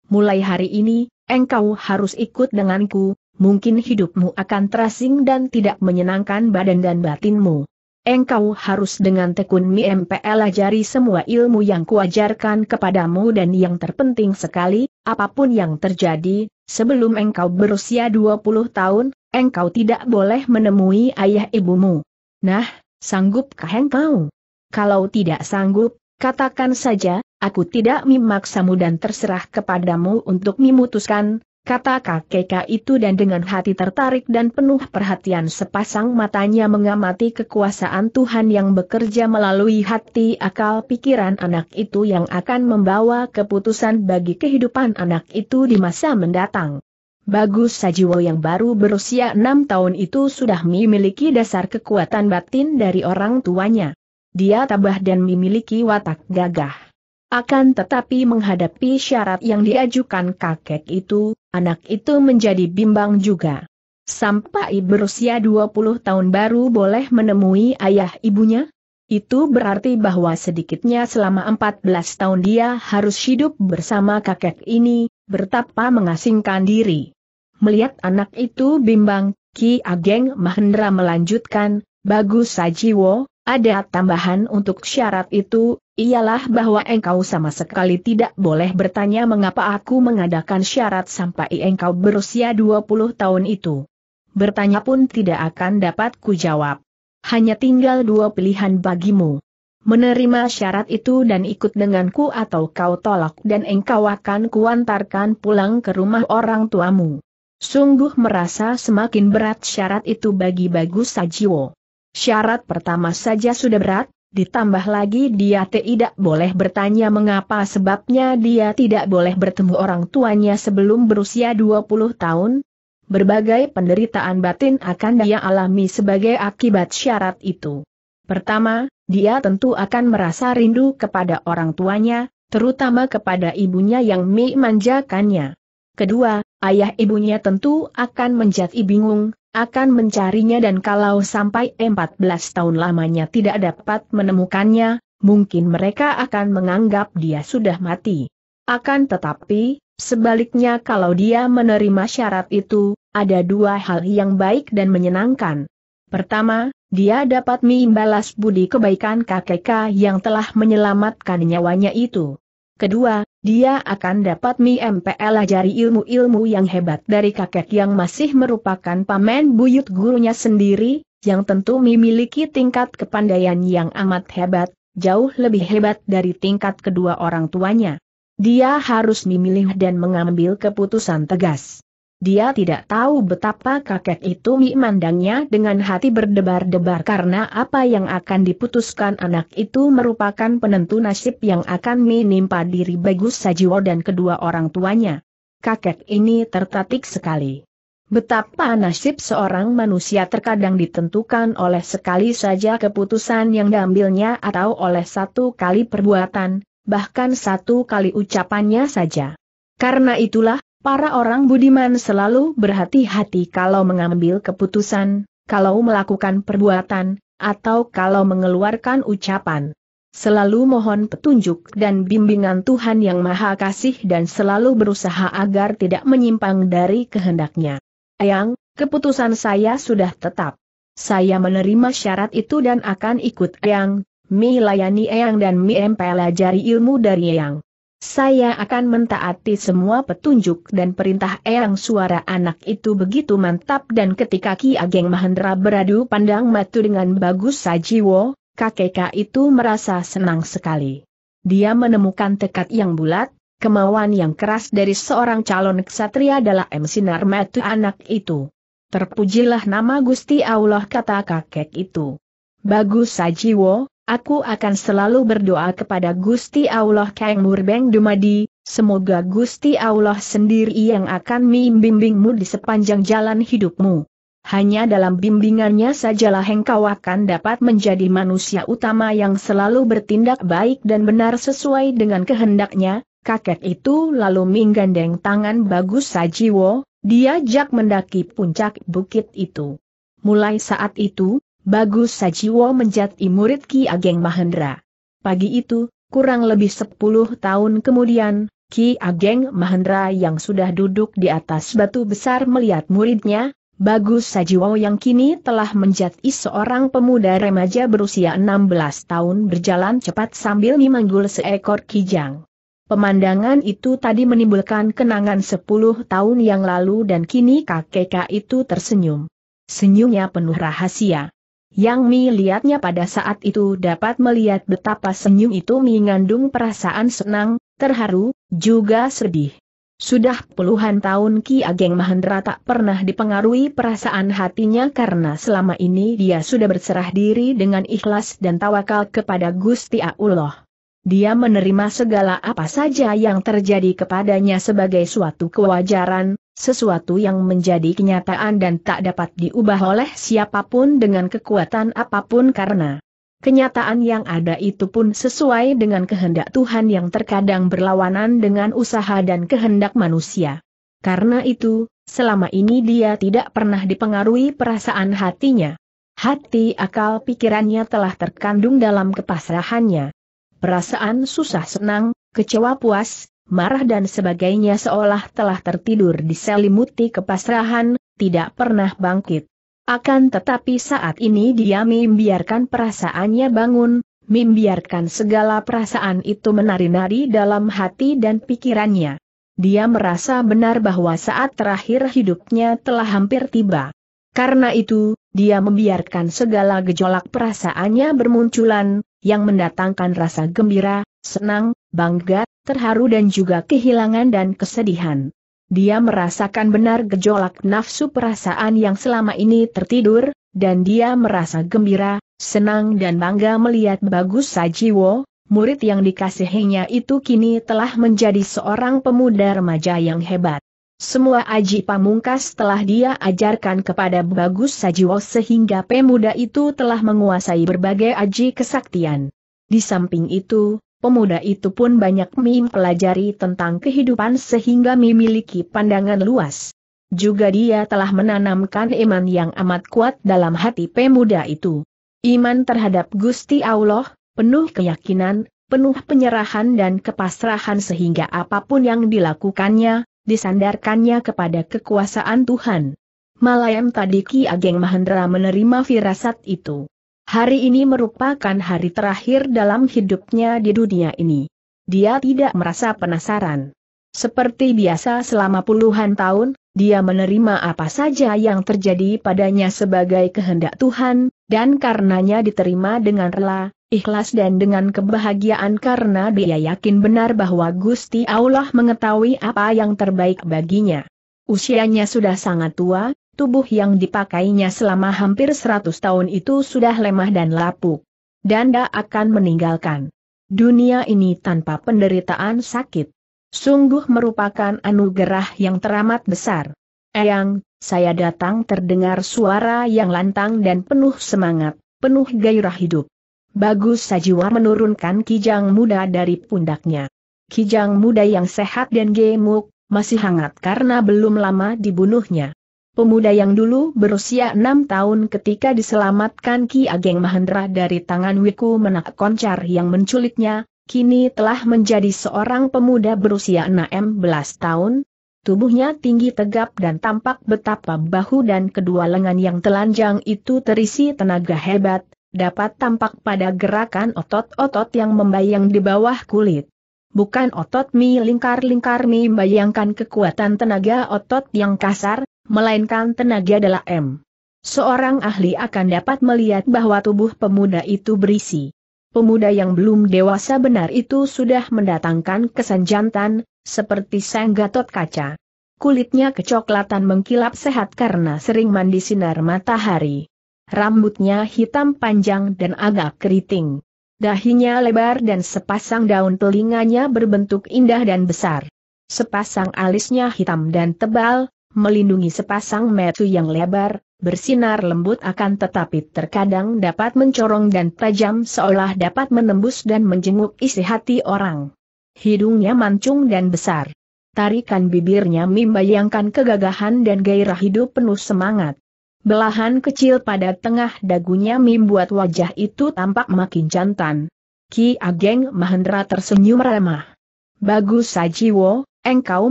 Mulai hari ini, engkau harus ikut denganku, mungkin hidupmu akan terasing dan tidak menyenangkan badan dan batinmu. Engkau harus dengan tekun mempelajari semua ilmu yang kuajarkan kepadamu dan yang terpenting sekali, apapun yang terjadi, sebelum engkau berusia dua puluh tahun, engkau tidak boleh menemui ayah ibumu. Nah, sanggupkah engkau? Kalau tidak sanggup, katakan saja, aku tidak memaksamu dan terserah kepadamu untuk memutuskan, kata kakek itu dan dengan hati tertarik dan penuh perhatian sepasang matanya mengamati kekuasaan Tuhan yang bekerja melalui hati akal pikiran anak itu yang akan membawa keputusan bagi kehidupan anak itu di masa mendatang. Bagus Sajiwo yang baru berusia enam tahun itu sudah memiliki dasar kekuatan batin dari orang tuanya. Dia tabah dan memiliki watak gagah. Akan tetapi menghadapi syarat yang diajukan kakek itu, anak itu menjadi bimbang juga. Sampai berusia dua puluh tahun baru boleh menemui ayah ibunya? Itu berarti bahwa sedikitnya selama empat belas tahun dia harus hidup bersama kakek ini, bertapa mengasingkan diri. Melihat anak itu bimbang, Ki Ageng Mahendra melanjutkan, Bagus Sajiwo, ada tambahan untuk syarat itu. Ialah bahwa engkau sama sekali tidak boleh bertanya mengapa aku mengadakan syarat sampai engkau berusia dua puluh tahun itu. Bertanya pun tidak akan dapat kujawab. Hanya tinggal dua pilihan bagimu. Menerima syarat itu dan ikut denganku atau kau tolak dan engkau akan kuantarkan pulang ke rumah orang tuamu. Sungguh merasa semakin berat syarat itu bagi Bagus Sajiwo. Syarat pertama saja sudah berat. Ditambah lagi dia tidak boleh bertanya mengapa sebabnya dia tidak boleh bertemu orang tuanya sebelum berusia dua puluh tahun. Berbagai penderitaan batin akan dia alami sebagai akibat syarat itu. Pertama, dia tentu akan merasa rindu kepada orang tuanya, terutama kepada ibunya yang memanjakannya. Kedua, ayah ibunya tentu akan menjadi bingung. Akan mencarinya dan kalau sampai empat belas tahun lamanya tidak dapat menemukannya, mungkin mereka akan menganggap dia sudah mati. Akan tetapi, sebaliknya kalau dia menerima syarat itu, ada dua hal yang baik dan menyenangkan. Pertama, dia dapat membalas budi kebaikan kakek yang telah menyelamatkan nyawanya itu. Kedua, dia akan dapat mempelajari ilmu-ilmu yang hebat dari kakek yang masih merupakan paman buyut gurunya sendiri, yang tentu memiliki tingkat kepandaian yang amat hebat, jauh lebih hebat dari tingkat kedua orang tuanya. Dia harus memilih dan mengambil keputusan tegas. Dia tidak tahu betapa kakek itu memandangnya dengan hati berdebar-debar karena apa yang akan diputuskan anak itu merupakan penentu nasib yang akan menimpa diri Bagus Sajiwo dan kedua orang tuanya. Kakek ini tertarik sekali. Betapa nasib seorang manusia terkadang ditentukan oleh sekali saja keputusan yang diambilnya atau oleh satu kali perbuatan, bahkan satu kali ucapannya saja. Karena itulah, para orang budiman selalu berhati-hati kalau mengambil keputusan, kalau melakukan perbuatan, atau kalau mengeluarkan ucapan. Selalu mohon petunjuk dan bimbingan Tuhan yang Maha Kasih dan selalu berusaha agar tidak menyimpang dari kehendaknya. Eyang, keputusan saya sudah tetap. Saya menerima syarat itu dan akan ikut Eyang, mi layani Eyang dan mi mempelajari ilmu dari Eyang. Saya akan mentaati semua petunjuk dan perintah Eyang. Suara anak itu begitu mantap, dan ketika Ki Ageng Mahendra beradu pandang matu dengan Bagus Sajiwo, kakek itu merasa senang sekali. Dia menemukan tekad yang bulat, kemauan yang keras dari seorang calon ksatria adalah sinar mata anak itu. "Terpujilah nama Gusti Allah," kata kakek itu. "Bagus Sajiwo, aku akan selalu berdoa kepada Gusti Allah Kang Murbeng Dumadi, semoga Gusti Allah sendiri yang akan membimbingmu di sepanjang jalan hidupmu. Hanya dalam bimbingannya sajalah engkau akan dapat menjadi manusia utama yang selalu bertindak baik dan benar sesuai dengan kehendaknya." Kakek itu lalu menggandeng tangan Bagus Sajiwo, diajak mendaki puncak bukit itu. Mulai saat itu, Bagus Sajiwo menjadi murid Ki Ageng Mahendra. Pagi itu, kurang lebih sepuluh tahun kemudian, Ki Ageng Mahendra yang sudah duduk di atas batu besar melihat muridnya, Bagus Sajiwo yang kini telah menjadi seorang pemuda remaja berusia enam belas tahun berjalan cepat sambil memanggul seekor kijang. Pemandangan itu tadi menimbulkan kenangan sepuluh tahun yang lalu dan kini kakek itu tersenyum. Senyumnya penuh rahasia. Yang melihatnya pada saat itu dapat melihat betapa senyum itu mengandung perasaan senang, terharu, juga sedih. Sudah puluhan tahun Ki Ageng Mahendra tak pernah dipengaruhi perasaan hatinya karena selama ini dia sudah berserah diri dengan ikhlas dan tawakal kepada Gusti Allah. Dia menerima segala apa saja yang terjadi kepadanya sebagai suatu kewajaran, sesuatu yang menjadi kenyataan dan tak dapat diubah oleh siapapun dengan kekuatan apapun karena kenyataan yang ada itu pun sesuai dengan kehendak Tuhan yang terkadang berlawanan dengan usaha dan kehendak manusia. Karena itu, selama ini dia tidak pernah dipengaruhi perasaan hatinya. Hati akal pikirannya telah terkandung dalam kepasrahannya. Perasaan susah senang, kecewa puas, marah dan sebagainya seolah telah tertidur diselimuti kepasrahan, tidak pernah bangkit. Akan tetapi saat ini dia membiarkan perasaannya bangun, membiarkan segala perasaan itu menari-nari dalam hati dan pikirannya. Dia merasa benar bahwa saat terakhir hidupnya telah hampir tiba. Karena itu, dia membiarkan segala gejolak perasaannya bermunculan, yang mendatangkan rasa gembira, senang, bangga, terharu dan juga kehilangan dan kesedihan. Dia merasakan benar gejolak nafsu perasaan yang selama ini tertidur, dan dia merasa gembira, senang dan bangga melihat Bagus Sajiwo, murid yang dikasihinya itu kini telah menjadi seorang pemuda remaja yang hebat. Semua aji pamungkas telah dia ajarkan kepada Bagus Sajiwo sehingga pemuda itu telah menguasai berbagai aji kesaktian. Di samping itu, pemuda itu pun banyak mempelajari tentang kehidupan sehingga memiliki pandangan luas. Juga dia telah menanamkan iman yang amat kuat dalam hati pemuda itu. Iman terhadap Gusti Allah, penuh keyakinan, penuh penyerahan dan kepasrahan sehingga apapun yang dilakukannya, disandarkannya kepada kekuasaan Tuhan. Malam tadi Ki Ageng Mahendra menerima firasat itu. Hari ini merupakan hari terakhir dalam hidupnya di dunia ini. Dia tidak merasa penasaran. Seperti biasa selama puluhan tahun, dia menerima apa saja yang terjadi padanya sebagai kehendak Tuhan, dan karenanya diterima dengan rela, ikhlas dan dengan kebahagiaan karena dia yakin benar bahwa Gusti Allah mengetahui apa yang terbaik baginya. Usianya sudah sangat tua, tubuh yang dipakainya selama hampir seratus tahun itu sudah lemah dan lapuk. Dan dia akan meninggalkan dunia ini tanpa penderitaan sakit. Sungguh merupakan anugerah yang teramat besar. "Eyang, saya datang." Terdengar suara yang lantang dan penuh semangat, penuh gairah hidup. Bagus Sajiwo menurunkan kijang muda dari pundaknya. Kijang muda yang sehat dan gemuk, masih hangat karena belum lama dibunuhnya. Pemuda yang dulu berusia enam tahun ketika diselamatkan Ki Ageng Mahendra dari tangan Wiku Menak Koncar yang menculiknya, kini telah menjadi seorang pemuda berusia enam belas tahun. Tubuhnya tinggi tegap dan tampak betapa bahu dan kedua lengan yang telanjang itu terisi tenaga hebat, dapat tampak pada gerakan otot-otot yang membayang di bawah kulit. Bukan otot mi lingkar-lingkar mi membayangkan kekuatan tenaga otot yang kasar, melainkan tenaga dalam. Seorang ahli akan dapat melihat bahwa tubuh pemuda itu berisi. Pemuda yang belum dewasa benar itu sudah mendatangkan kesan jantan, seperti sang gatot kaca. Kulitnya kecoklatan mengkilap sehat karena sering mandi sinar matahari. Rambutnya hitam panjang dan agak keriting. Dahinya lebar dan sepasang daun telinganya berbentuk indah dan besar. Sepasang alisnya hitam dan tebal, melindungi sepasang mata yang lebar, bersinar lembut akan tetapi terkadang dapat mencorong dan tajam seolah dapat menembus dan menjenguk isi hati orang. Hidungnya mancung dan besar. Tarikan bibirnya membayangkan kegagahan dan gairah hidup penuh semangat. Belahan kecil pada tengah dagunya membuat wajah itu tampak makin jantan. Ki Ageng Mahendra tersenyum ramah. "Bagus Sajiwo, engkau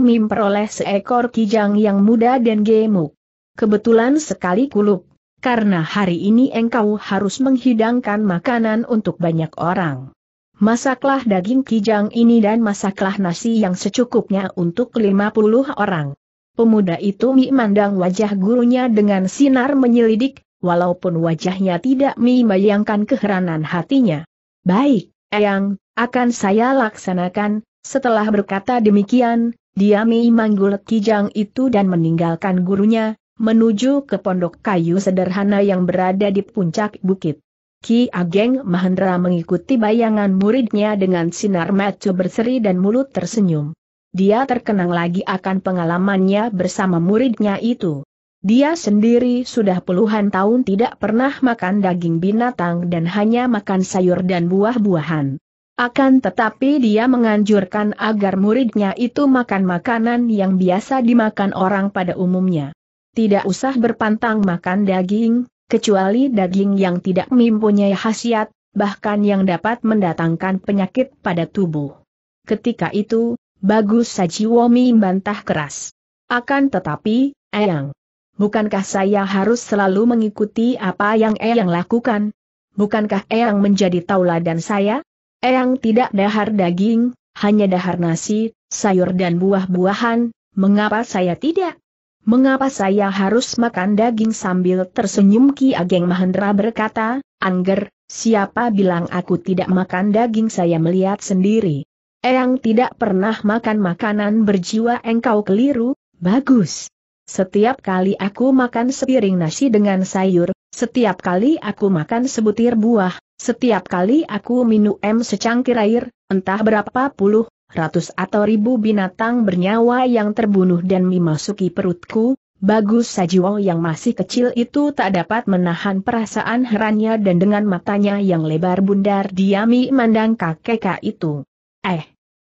memperoleh seekor kijang yang muda dan gemuk. Kebetulan sekali kulub, karena hari ini engkau harus menghidangkan makanan untuk banyak orang. Masaklah daging kijang ini dan masaklah nasi yang secukupnya untuk lima puluh orang." Pemuda itu memandang wajah gurunya dengan sinar menyelidik, walaupun wajahnya tidak membayangkan keheranan hatinya. "Baik, Eyang, akan saya laksanakan." Setelah berkata demikian, dia memanggul kijang itu dan meninggalkan gurunya, menuju ke pondok kayu sederhana yang berada di puncak bukit. Ki Ageng Mahendra mengikuti bayangan muridnya dengan sinar mata berseri dan mulut tersenyum. Dia terkenang lagi akan pengalamannya bersama muridnya itu. Dia sendiri sudah puluhan tahun tidak pernah makan daging binatang dan hanya makan sayur dan buah-buahan. Akan tetapi dia menganjurkan agar muridnya itu makan makanan yang biasa dimakan orang pada umumnya. Tidak usah berpantang makan daging, kecuali daging yang tidak mempunyai khasiat, bahkan yang dapat mendatangkan penyakit pada tubuh. Ketika itu, Bagus Sajiwo membantah keras. "Akan tetapi, Eyang, bukankah saya harus selalu mengikuti apa yang Eyang lakukan? Bukankah Eyang menjadi tauladan saya? Eyang tidak dahar daging, hanya dahar nasi, sayur dan buah-buahan, mengapa saya tidak? Mengapa saya harus makan daging?" Sambil tersenyum Ki Ageng Mahendra berkata, "Angger, siapa bilang aku tidak makan daging? Saya melihat sendiri. Eyang tidak pernah makan makanan berjiwa." "Engkau keliru, Bagus. Setiap kali aku makan sepiring nasi dengan sayur, setiap kali aku makan sebutir buah, setiap kali aku minum secangkir air, entah berapa puluh, ratus atau ribu binatang bernyawa yang terbunuh dan memasuki perutku." Bagus Sajiwo yang masih kecil itu tak dapat menahan perasaan herannya dan dengan matanya yang lebar bundar dia memandang kakek itu. "Eh,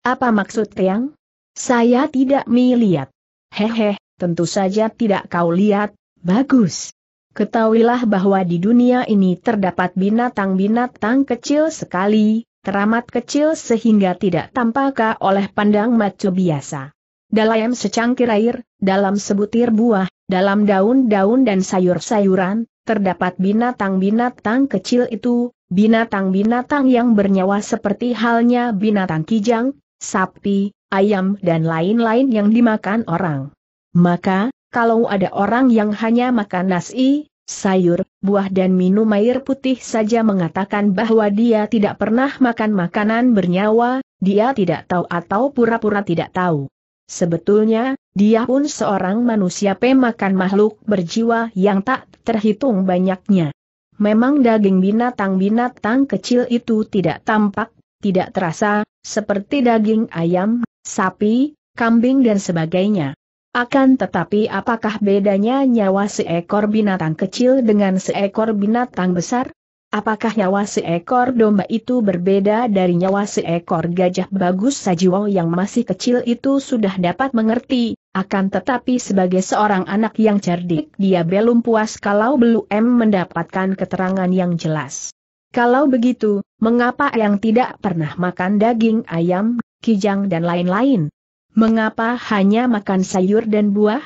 apa maksud Eyang? Saya tidak melihat." "Hehe, tentu saja tidak kau lihat, Bagus. Ketahuilah bahwa di dunia ini terdapat binatang-binatang kecil sekali, teramat kecil sehingga tidak tampak oleh pandang mata biasa. Dalam secangkir air, dalam sebutir buah, dalam daun-daun dan sayur-sayuran, terdapat binatang-binatang kecil itu, binatang-binatang yang bernyawa seperti halnya binatang kijang, sapi, ayam dan lain-lain yang dimakan orang. Maka, kalau ada orang yang hanya makan nasi, sayur, buah dan minum air putih saja mengatakan bahwa dia tidak pernah makan makanan bernyawa, dia tidak tahu atau pura-pura tidak tahu. Sebetulnya, dia pun seorang manusia pemakan makhluk berjiwa yang tak terhitung banyaknya. Memang daging binatang-binatang kecil itu tidak tampak, tidak terasa, seperti daging ayam, sapi, kambing dan sebagainya. Akan tetapi apakah bedanya nyawa seekor binatang kecil dengan seekor binatang besar? Apakah nyawa seekor domba itu berbeda dari nyawa seekor gajah? Bagus Sajiwo yang masih kecil itu sudah dapat mengerti, akan tetapi sebagai seorang anak yang cerdik dia belum puas kalau belum mendapatkan keterangan yang jelas. Kalau begitu, mengapa yang tidak pernah makan daging ayam, kijang dan lain-lain? Mengapa hanya makan sayur dan buah?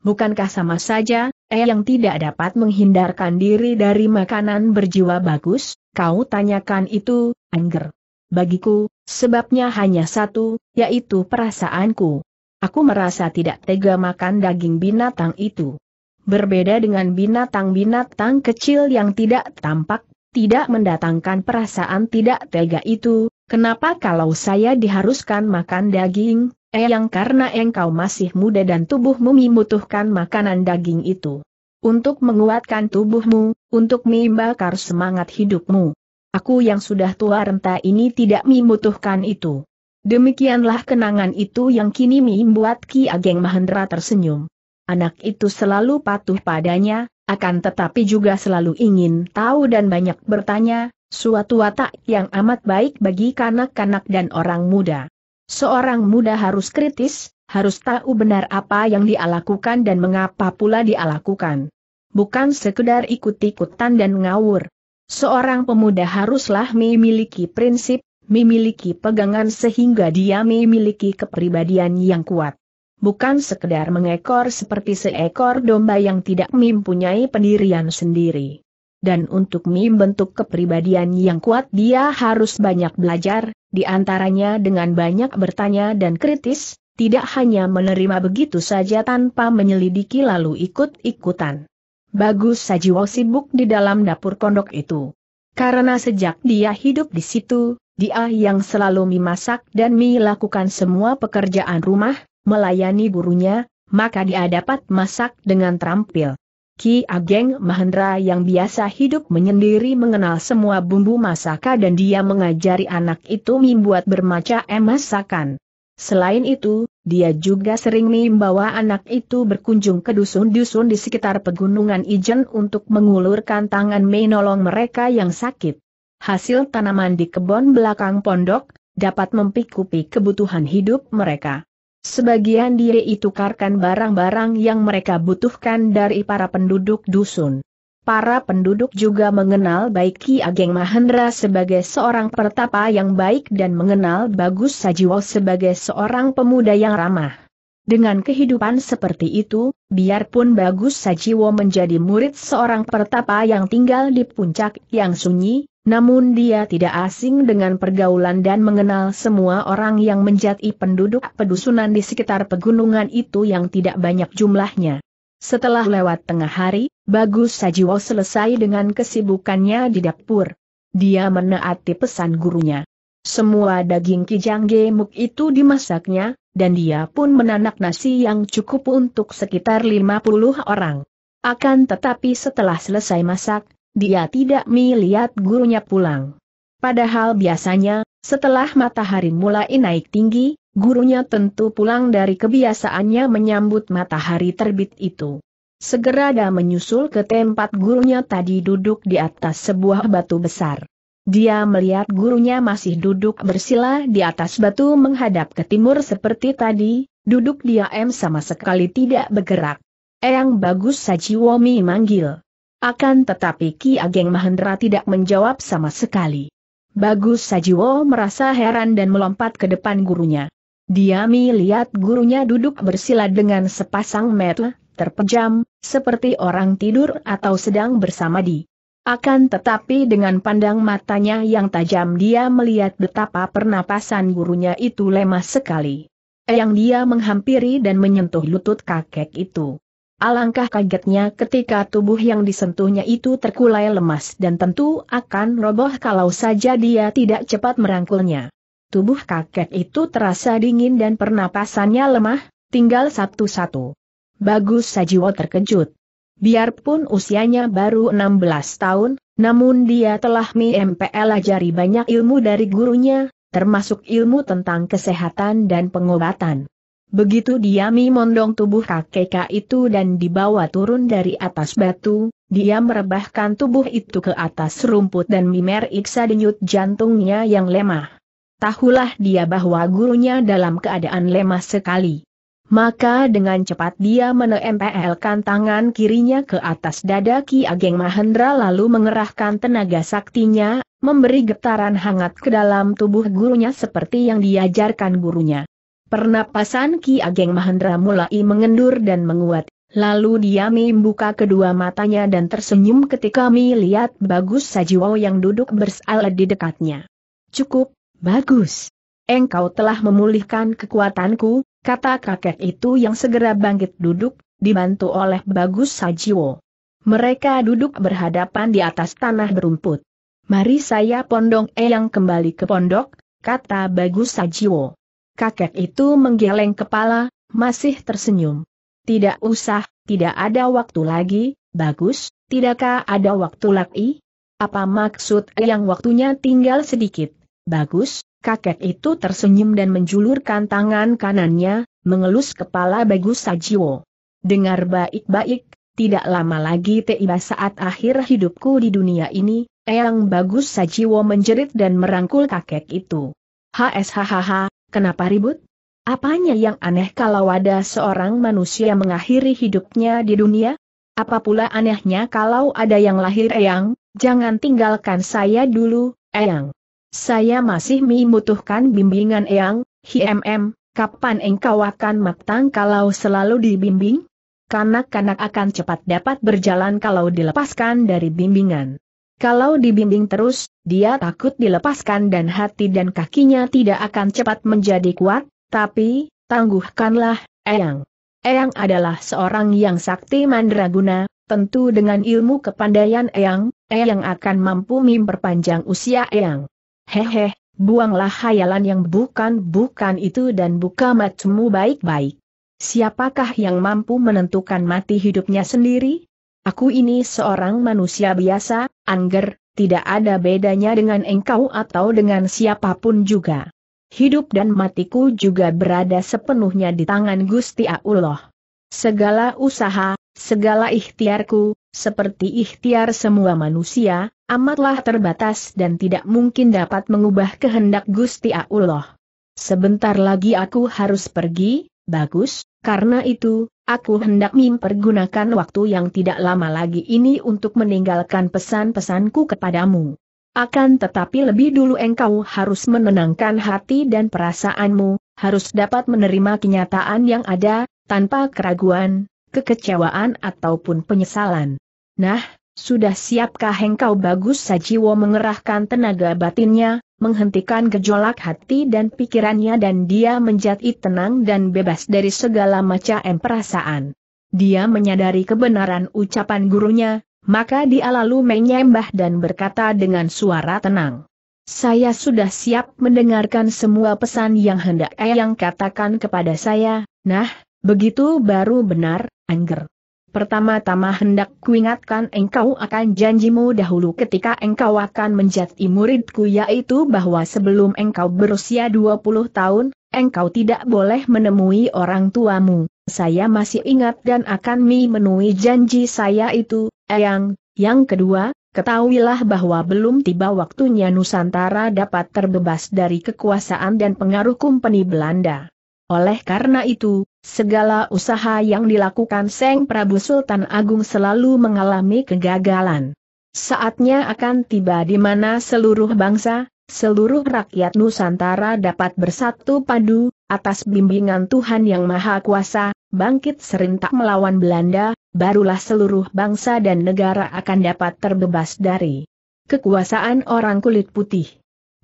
Bukankah sama saja, eh yang tidak dapat menghindarkan diri dari makanan berjiwa? Bagus, kau tanyakan itu, Angger. Bagiku, sebabnya hanya satu, yaitu perasaanku. Aku merasa tidak tega makan daging binatang itu. Berbeda dengan binatang-binatang kecil yang tidak tampak, tidak mendatangkan perasaan tidak tega itu, kenapa kalau saya diharuskan makan daging? Eyang, karena engkau masih muda dan tubuhmu membutuhkan makanan daging itu. Untuk menguatkan tubuhmu, untuk membakar semangat hidupmu. Aku yang sudah tua renta ini tidak membutuhkan itu. Demikianlah kenangan itu yang kini membuat Ki Ageng Mahendra tersenyum. Anak itu selalu patuh padanya, akan tetapi juga selalu ingin tahu dan banyak bertanya, suatu watak yang amat baik bagi kanak-kanak dan orang muda. Seorang muda harus kritis, harus tahu benar apa yang dia lakukan dan mengapa pula dia lakukan. Bukan sekedar ikut-ikutan dan ngawur. Seorang pemuda haruslah memiliki prinsip, memiliki pegangan sehingga dia memiliki kepribadian yang kuat. Bukan sekedar mengekor seperti seekor domba yang tidak mempunyai pendirian sendiri. Dan untuk membentuk kepribadian yang kuat dia harus banyak belajar, di antaranya dengan banyak bertanya dan kritis, tidak hanya menerima begitu saja tanpa menyelidiki lalu ikut-ikutan. Bagus Sajiwo sibuk di dalam dapur kondok itu. Karena sejak dia hidup di situ, dia yang selalu memasak dan melakukan semua pekerjaan rumah, melayani burunya, maka dia dapat masak dengan terampil. Ki Ageng Mahendra yang biasa hidup menyendiri mengenal semua bumbu masakan dan dia mengajari anak itu membuat bermacam masakan. Selain itu, dia juga sering membawa anak itu berkunjung ke dusun-dusun di sekitar Pegunungan Ijen untuk mengulurkan tangan menolong mereka yang sakit. Hasil tanaman di kebun belakang pondok dapat memcukupi kebutuhan hidup mereka. Sebagian dia ditukarkan barang-barang yang mereka butuhkan dari para penduduk dusun. Para penduduk juga mengenal baik Ki Ageng Mahendra sebagai seorang pertapa yang baik dan mengenal Bagus Sajiwo sebagai seorang pemuda yang ramah. Dengan kehidupan seperti itu, biarpun Bagus Sajiwo menjadi murid seorang pertapa yang tinggal di puncak yang sunyi, namun dia tidak asing dengan pergaulan dan mengenal semua orang yang menjadi penduduk pedusunan di sekitar pegunungan itu yang tidak banyak jumlahnya. Setelah lewat tengah hari, Bagus Sajiwo selesai dengan kesibukannya di dapur. Dia menaati pesan gurunya. Semua daging kijang gemuk itu dimasaknya, dan dia pun menanak nasi yang cukup untuk sekitar lima puluh orang. Akan tetapi setelah selesai masak, dia tidak melihat gurunya pulang. Padahal biasanya, setelah matahari mulai naik tinggi, gurunya tentu pulang dari kebiasaannya menyambut matahari terbit itu. Segera dia menyusul ke tempat gurunya tadi duduk di atas sebuah batu besar. Dia melihat gurunya masih duduk bersila di atas batu menghadap ke timur seperti tadi, duduk diam sama sekali tidak bergerak. Eyang Bagus Sajiwo manggil. Akan tetapi Ki Ageng Mahendra tidak menjawab sama sekali. Bagus Sajiwo merasa heran dan melompat ke depan gurunya. Dia melihat gurunya duduk bersila dengan sepasang mata terpejam, seperti orang tidur atau sedang bersamadi. Akan tetapi dengan pandang matanya yang tajam dia melihat betapa pernapasan gurunya itu lemah sekali. Eyang dia menghampiri dan menyentuh lutut kakek itu. Alangkah kagetnya ketika tubuh yang disentuhnya itu terkulai lemas dan tentu akan roboh kalau saja dia tidak cepat merangkulnya. Tubuh kakek itu terasa dingin dan pernapasannya lemah, tinggal satu-satu. Bagus Sajiwo terkejut. Biarpun usianya baru enam belas tahun, namun dia telah mempelajari banyak ilmu dari gurunya, termasuk ilmu tentang kesehatan dan pengobatan. Begitu diami mondong tubuh kakek itu dan dibawa turun dari atas batu, dia merebahkan tubuh itu ke atas rumput dan mimer iksa denyut jantungnya yang lemah. Tahulah dia bahwa gurunya dalam keadaan lemah sekali. Maka dengan cepat dia menempelkan tangan kirinya ke atas dada Ki Ageng Mahendra lalu mengerahkan tenaga saktinya, memberi getaran hangat ke dalam tubuh gurunya seperti yang diajarkan gurunya. Pernapasan Ki Ageng Mahendra mulai mengendur dan menguat, lalu dia membuka kedua matanya dan tersenyum ketika melihat Bagus Sajiwo yang duduk bersala di dekatnya. "Cukup, Bagus. Engkau telah memulihkan kekuatanku," kata kakek itu yang segera bangkit duduk, dibantu oleh Bagus Sajiwo. Mereka duduk berhadapan di atas tanah berumput. "Mari saya pondong eyang kembali ke pondok," kata Bagus Sajiwo. Kakek itu menggeleng kepala, masih tersenyum. "Tidak usah, tidak ada waktu lagi, Bagus, tidakkah ada waktu lagi?" "Apa maksud yang waktunya tinggal sedikit, Bagus?" Kakek itu tersenyum dan menjulurkan tangan kanannya, mengelus kepala Bagus Sajiwo. "Dengar baik-baik, tidak lama lagi tiba saat akhir hidupku di dunia ini." Eyang Bagus Sajiwo menjerit dan merangkul kakek itu. "Hshhaha. Kenapa ribut? Apanya yang aneh kalau ada seorang manusia mengakhiri hidupnya di dunia? Apa pula anehnya kalau ada yang lahir, Eyang? Jangan tinggalkan saya dulu, Eyang. Saya masih membutuhkan bimbingan Eyang." "Hmm, kapan engkau akan matang kalau selalu dibimbing? Kanak-kanak akan cepat dapat berjalan kalau dilepaskan dari bimbingan. Kalau dibimbing terus, dia takut dilepaskan dan hati dan kakinya tidak akan cepat menjadi kuat, tapi, tangguhkanlah, Eyang. Eyang adalah seorang yang sakti mandraguna, tentu dengan ilmu kepandaian Eyang, Eyang akan mampu memperpanjang usia Eyang." "Hehe, buanglah khayalan yang bukan-bukan itu dan buka matamu baik-baik. Siapakah yang mampu menentukan mati hidupnya sendiri? Aku ini seorang manusia biasa, angger, tidak ada bedanya dengan engkau atau dengan siapapun juga. Hidup dan matiku juga berada sepenuhnya di tangan Gusti Allah. Segala usaha, segala ikhtiarku, seperti ikhtiar semua manusia, amatlah terbatas dan tidak mungkin dapat mengubah kehendak Gusti Allah. Sebentar lagi aku harus pergi, Bagus, karena itu, aku hendak mempergunakan waktu yang tidak lama lagi ini untuk meninggalkan pesan-pesanku kepadamu. Akan tetapi lebih dulu engkau harus menenangkan hati dan perasaanmu, harus dapat menerima kenyataan yang ada, tanpa keraguan, kekecewaan ataupun penyesalan." "Nah, sudah siapkah engkau?" Bagus Sajiwo mengerahkan tenaga batinnya, menghentikan gejolak hati dan pikirannya dan dia menjadi tenang dan bebas dari segala macam perasaan. Dia menyadari kebenaran ucapan gurunya, maka dia lalu menyembah dan berkata dengan suara tenang, "Saya sudah siap mendengarkan semua pesan yang hendak Eyang katakan kepada saya." "Nah, begitu baru benar, angger. Pertama-tama hendak kuingatkan engkau akan janjimu dahulu ketika engkau akan menjadi muridku, yaitu bahwa sebelum engkau berusia dua puluh tahun, engkau tidak boleh menemui orang tuamu. Saya masih ingat dan akan memenuhi janji saya itu, Eyang." "Yang kedua, ketahuilah bahwa belum tiba waktunya Nusantara dapat terbebas dari kekuasaan dan pengaruh Kompani Belanda. Oleh karena itu, segala usaha yang dilakukan Seng Prabu Sultan Agung selalu mengalami kegagalan. Saatnya akan tiba di mana seluruh bangsa, seluruh rakyat Nusantara dapat bersatu padu, atas bimbingan Tuhan Yang Maha Kuasa, bangkit serentak melawan Belanda, barulah seluruh bangsa dan negara akan dapat terbebas dari kekuasaan orang kulit putih.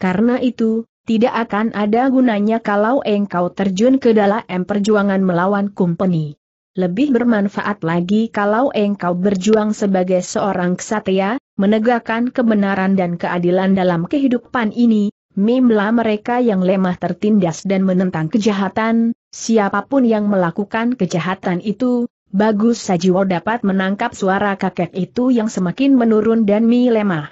Karena itu, tidak akan ada gunanya kalau engkau terjun ke dalam perjuangan melawan Kompani. Lebih bermanfaat lagi kalau engkau berjuang sebagai seorang ksatria, menegakkan kebenaran dan keadilan dalam kehidupan ini, membelah mereka yang lemah tertindas dan menentang kejahatan, siapapun yang melakukan kejahatan itu." Bagus Sajiwo dapat menangkap suara kakek itu yang semakin menurun dan mi lemah.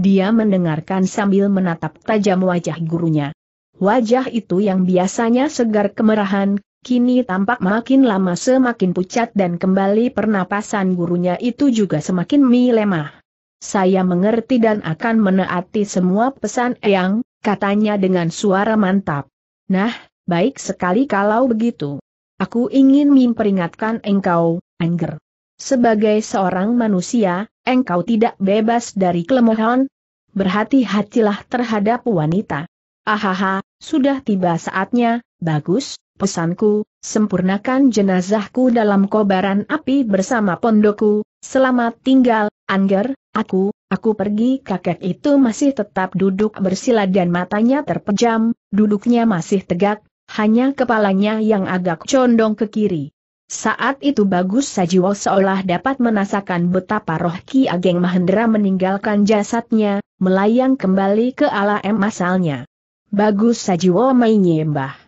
Dia mendengarkan sambil menatap tajam wajah gurunya. Wajah itu yang biasanya segar kemerahan, Kini tampak makin lama semakin pucat dan kembali pernapasan gurunya itu juga semakin melemah. Saya mengerti dan akan menaati semua pesan Eyang, katanya dengan suara mantap. Nah, baik sekali kalau begitu. Aku ingin memperingatkan engkau, Angger. Sebagai seorang manusia, engkau tidak bebas dari kelemahan. Berhati-hatilah terhadap wanita. Ahaha, sudah tiba saatnya, Bagus. Pesanku, sempurnakan jenazahku dalam kobaran api bersama pondokku, selamat tinggal, Angger. aku, aku pergi. Kakek itu masih tetap duduk bersila dan matanya terpejam, duduknya masih tegak, hanya kepalanya yang agak condong ke kiri. Saat itu Bagus Sajiwo seolah dapat merasakan betapa roh Ki Ageng Mahendra meninggalkan jasadnya, melayang kembali ke alam asalnya. Bagus Sajiwo menyembah.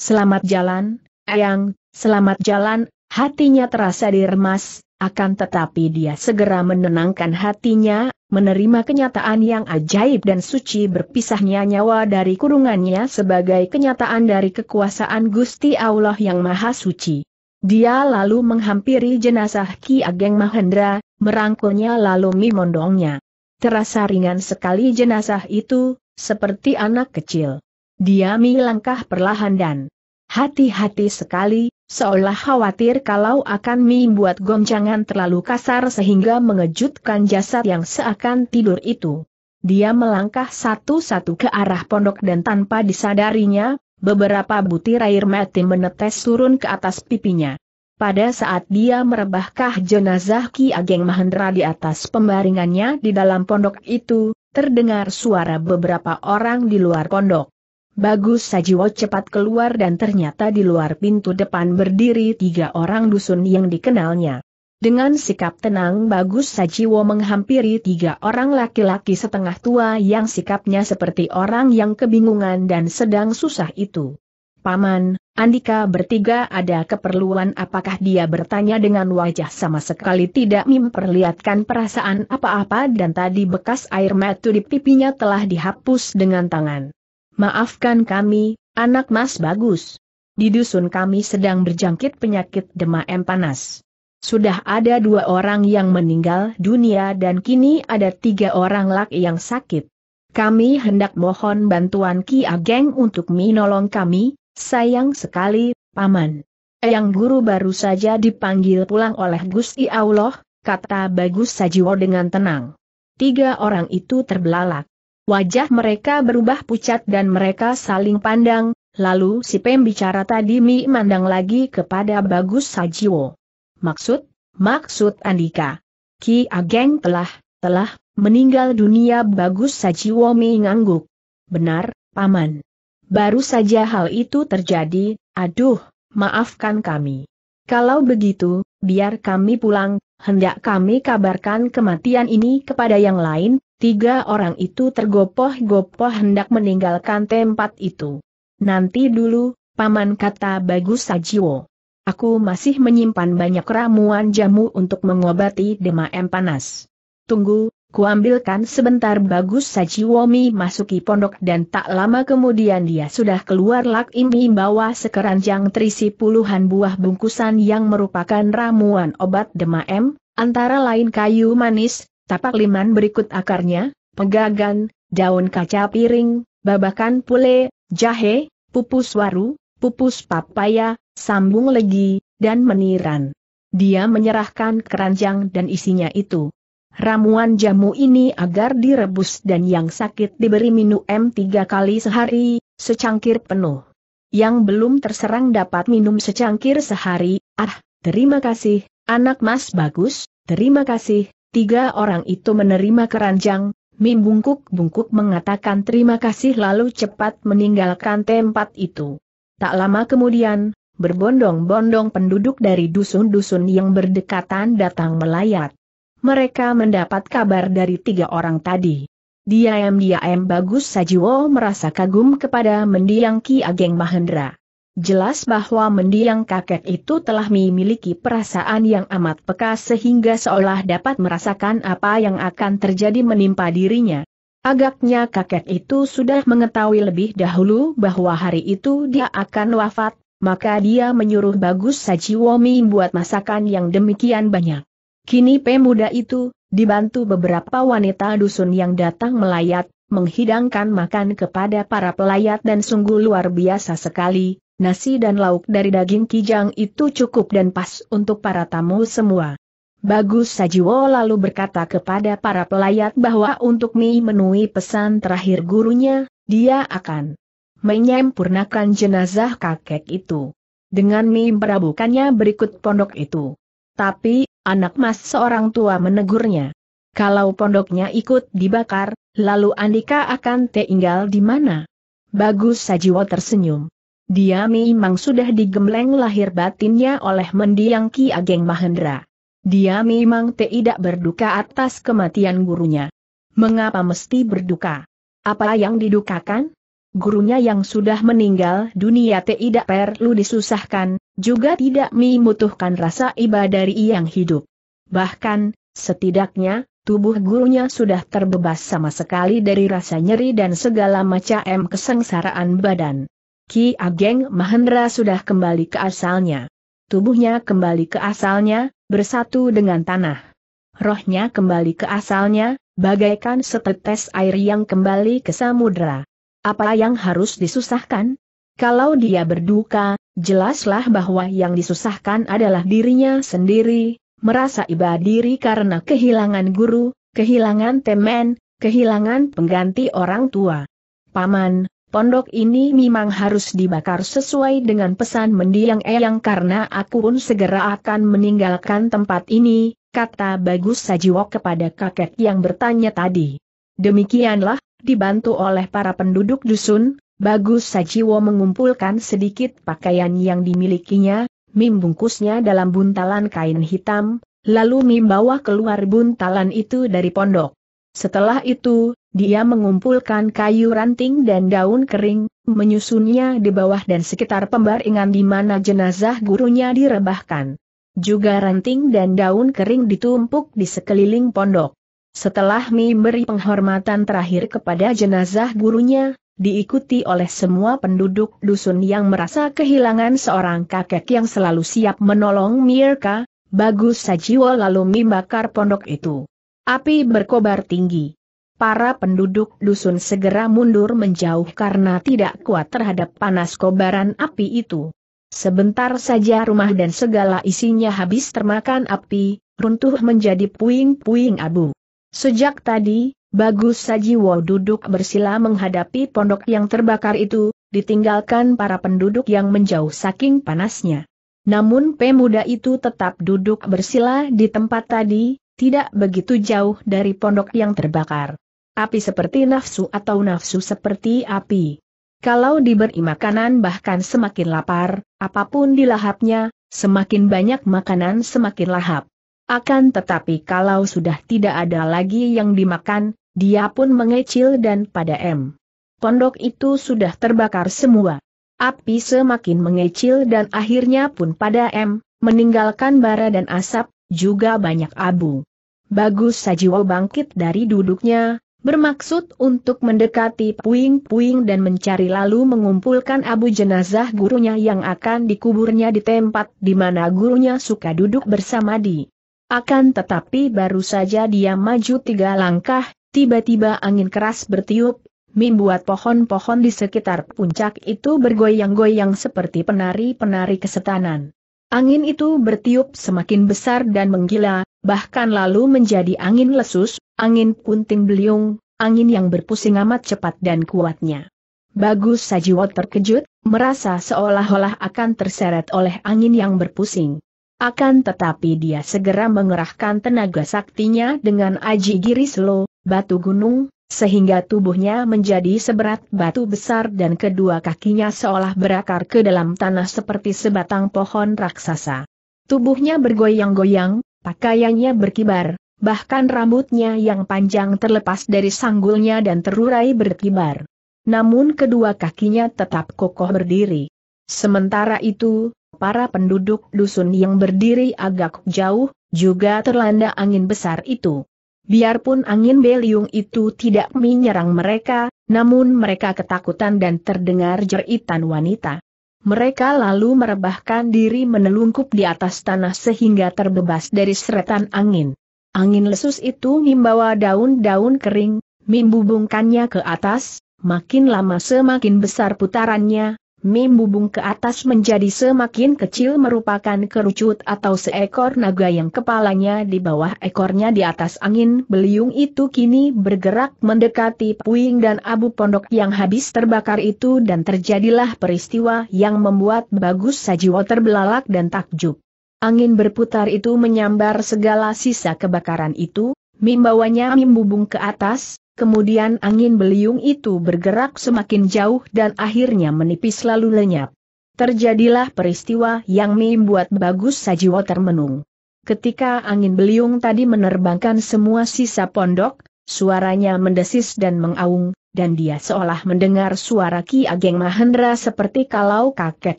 Selamat jalan, Eyang, selamat jalan, hatinya terasa diremas, akan tetapi dia segera menenangkan hatinya, menerima kenyataan yang ajaib dan suci berpisahnya nyawa dari kurungannya sebagai kenyataan dari kekuasaan Gusti Allah yang Maha Suci. Dia lalu menghampiri jenazah Ki Ageng Mahendra, merangkulnya lalu memondongnya. Terasa ringan sekali jenazah itu, seperti anak kecil. Dia melangkah perlahan dan hati-hati sekali, seolah khawatir kalau akan membuat goncangan terlalu kasar sehingga mengejutkan jasad yang seakan tidur itu. Dia melangkah satu-satu ke arah pondok dan tanpa disadarinya, beberapa butir air mati menetes turun ke atas pipinya. Pada saat dia merebahkah jenazah Ki Ageng Mahendra di atas pembaringannya di dalam pondok itu, terdengar suara beberapa orang di luar pondok. Bagus Sajiwo cepat keluar dan ternyata di luar pintu depan berdiri tiga orang dusun yang dikenalnya. Dengan sikap tenang Bagus Sajiwo menghampiri tiga orang laki-laki setengah tua yang sikapnya seperti orang yang kebingungan dan sedang susah itu. Paman, Andika bertiga ada keperluan apakah? Dia bertanya dengan wajah sama sekali tidak memperlihatkan perasaan apa-apa dan tadi bekas air mata di pipinya telah dihapus dengan tangan. Maafkan kami, anak Mas Bagus. Di dusun kami sedang berjangkit penyakit demam panas. Sudah ada dua orang yang meninggal dunia dan kini ada tiga orang laki yang sakit. Kami hendak mohon bantuan Ki Ageng untuk menolong kami, sayang sekali, Paman. Eyang guru baru saja dipanggil pulang oleh Gusti Allah, kata Bagus Sajiwo dengan tenang. Tiga orang itu terbelalak. Wajah mereka berubah pucat dan mereka saling pandang, lalu si pembicara tadi memandang lagi kepada Bagus Sajiwo. Maksud, maksud Andika. Ki Ageng telah, telah, meninggal dunia. Bagus Sajiwo mengangguk. Benar, Paman. Baru saja hal itu terjadi, aduh, maafkan kami. Kalau begitu, biar kami pulang, hendak kami kabarkan kematian ini kepada yang lain. Tiga orang itu tergopoh-gopoh hendak meninggalkan tempat itu. Nanti dulu, Paman, kata Bagus Sajiwo. Aku masih menyimpan banyak ramuan jamu untuk mengobati demam panas. Tunggu, kuambilkan sebentar. Bagus Sajiwo masuki pondok dan tak lama kemudian dia sudah keluar laki membawa sekeranjang terisi puluhan buah bungkusan yang merupakan ramuan obat demam, antara lain kayu manis, tapak liman berikut akarnya, pegagan, daun kaca piring, babakan pule, jahe, pupus waru, pupus papaya, sambung legi, dan meniran. Dia menyerahkan keranjang dan isinya itu. Ramuan jamu ini agar direbus dan yang sakit diberi minum tiga kali sehari, secangkir penuh. Yang belum terserang dapat minum secangkir sehari. Ah, terima kasih, anak Mas Bagus, terima kasih. Tiga orang itu menerima keranjang, membungkuk-bungkuk mengatakan terima kasih lalu cepat meninggalkan tempat itu. Tak lama kemudian, berbondong-bondong penduduk dari dusun-dusun yang berdekatan datang melayat. Mereka mendapat kabar dari tiga orang tadi. Diam-diam Bagus Sajiwo merasa kagum kepada mendiang Ki Ageng Mahendra. Jelas bahwa mendiang kakek itu telah memiliki perasaan yang amat peka sehingga seolah dapat merasakan apa yang akan terjadi menimpa dirinya. Agaknya kakek itu sudah mengetahui lebih dahulu bahwa hari itu dia akan wafat, Maka dia menyuruh Bagus Sajiwo membuat masakan yang demikian banyak. Kini pemuda itu, dibantu beberapa wanita dusun yang datang melayat, menghidangkan makan kepada para pelayat dan sungguh luar biasa sekali, nasi dan lauk dari daging kijang itu cukup dan pas untuk para tamu semua. Bagus Sajiwo lalu berkata kepada para pelayat bahwa untuk memenuhi pesan terakhir gurunya, dia akan menyempurnakan jenazah kakek itu dengan memperabukannya berikut pondok itu. Tapi, anak mas seorang tua menegurnya. Kalau pondoknya ikut dibakar, lalu Andika akan tinggal di mana? Bagus Sajiwo tersenyum. Dia memang sudah digembleng lahir batinnya oleh mendiang Ki Ageng Mahendra. Dia memang tidak berduka atas kematian gurunya. Mengapa mesti berduka? Apa yang didukakan? Gurunya yang sudah meninggal dunia tidak perlu disusahkan, juga tidak membutuhkan rasa iba dari yang hidup. Bahkan, setidaknya, tubuh gurunya sudah terbebas sama sekali dari rasa nyeri dan segala macam kesengsaraan badan. Ki Ageng Mahendra sudah kembali ke asalnya. Tubuhnya kembali ke asalnya, bersatu dengan tanah. Rohnya kembali ke asalnya, bagaikan setetes air yang kembali ke samudera. Apa yang harus disusahkan? Kalau dia berduka, jelaslah bahwa yang disusahkan adalah dirinya sendiri, merasa iba diri karena kehilangan guru, kehilangan teman, kehilangan pengganti orang tua. Paman, pondok ini memang harus dibakar sesuai dengan pesan mendiang eyang karena aku pun segera akan meninggalkan tempat ini, kata Bagus Sajiwo kepada kakek yang bertanya tadi. Demikianlah. Dibantu oleh para penduduk dusun, Bagus Sajiwo mengumpulkan sedikit pakaian yang dimilikinya, membungkusnya dalam buntalan kain hitam, lalu membawa keluar buntalan itu dari pondok. Setelah itu, dia mengumpulkan kayu ranting dan daun kering, menyusunnya di bawah dan sekitar pembaringan di mana jenazah gurunya direbahkan. Juga ranting dan daun kering ditumpuk di sekeliling pondok. Setelah memberi penghormatan terakhir kepada jenazah gurunya, diikuti oleh semua penduduk dusun yang merasa kehilangan seorang kakek yang selalu siap menolong mereka, Bagus Sajiwo lalu membakar pondok itu. Api berkobar tinggi. Para penduduk dusun segera mundur menjauh karena tidak kuat terhadap panas kobaran api itu. Sebentar saja rumah dan segala isinya habis termakan api, runtuh menjadi puing-puing abu. Sejak tadi, Bagus Sajiwo duduk bersila menghadapi pondok yang terbakar itu, ditinggalkan para penduduk yang menjauh saking panasnya. Namun pemuda itu tetap duduk bersila di tempat tadi, tidak begitu jauh dari pondok yang terbakar. Api seperti nafsu atau nafsu seperti api. Kalau diberi makanan bahkan semakin lapar, apapun dilahapnya, semakin banyak makanan semakin lahap. Akan tetapi kalau sudah tidak ada lagi yang dimakan, dia pun mengecil dan pada M. pondok itu sudah terbakar semua. Api semakin mengecil dan akhirnya pun pada M, meninggalkan bara dan asap, juga banyak abu. Bagus Sajiwo bangkit dari duduknya, bermaksud untuk mendekati puing-puing dan mencari lalu mengumpulkan abu jenazah gurunya yang akan dikuburnya di tempat di mana gurunya suka duduk bersama di. Akan tetapi baru saja dia maju tiga langkah, tiba-tiba angin keras bertiup, membuat pohon-pohon di sekitar puncak itu bergoyang-goyang seperti penari-penari kesetanan. Angin itu bertiup semakin besar dan menggila, bahkan lalu menjadi angin lesus, angin punting beliung, angin yang berpusing amat cepat dan kuatnya. Bagus Sajiwo terkejut, merasa seolah-olah akan terseret oleh angin yang berpusing. Akan tetapi dia segera mengerahkan tenaga saktinya dengan aji girislo, batu gunung, sehingga tubuhnya menjadi seberat batu besar dan kedua kakinya seolah berakar ke dalam tanah seperti sebatang pohon raksasa. Tubuhnya bergoyang-goyang, pakaiannya berkibar, bahkan rambutnya yang panjang terlepas dari sanggulnya dan terurai berkibar. Namun kedua kakinya tetap kokoh berdiri. Sementara itu, para penduduk dusun yang berdiri agak jauh, juga terlanda angin besar itu. Biarpun angin beliung itu tidak menyerang mereka, namun mereka ketakutan dan terdengar jeritan wanita. Mereka lalu merebahkan diri menelungkup di atas tanah sehingga terbebas dari seretan angin. Angin lesus itu membawa daun-daun kering, membubungkannya ke atas, makin lama semakin besar putarannya, membubung ke atas menjadi semakin kecil merupakan kerucut atau seekor naga yang kepalanya di bawah ekornya di atas angin. Beliung itu kini bergerak mendekati puing dan abu pondok yang habis terbakar itu dan terjadilah peristiwa yang membuat Bagus Sajiwo terbelalak dan takjub. Angin berputar itu menyambar segala sisa kebakaran itu, membawanya membubung ke atas, kemudian angin beliung itu bergerak semakin jauh dan akhirnya menipis lalu lenyap. Terjadilah peristiwa yang membuat Bagus Sajiwo termenung. Ketika angin beliung tadi menerbangkan semua sisa pondok, suaranya mendesis dan mengaung, dan dia seolah mendengar suara Ki Ageng Mahendra seperti kalau kakek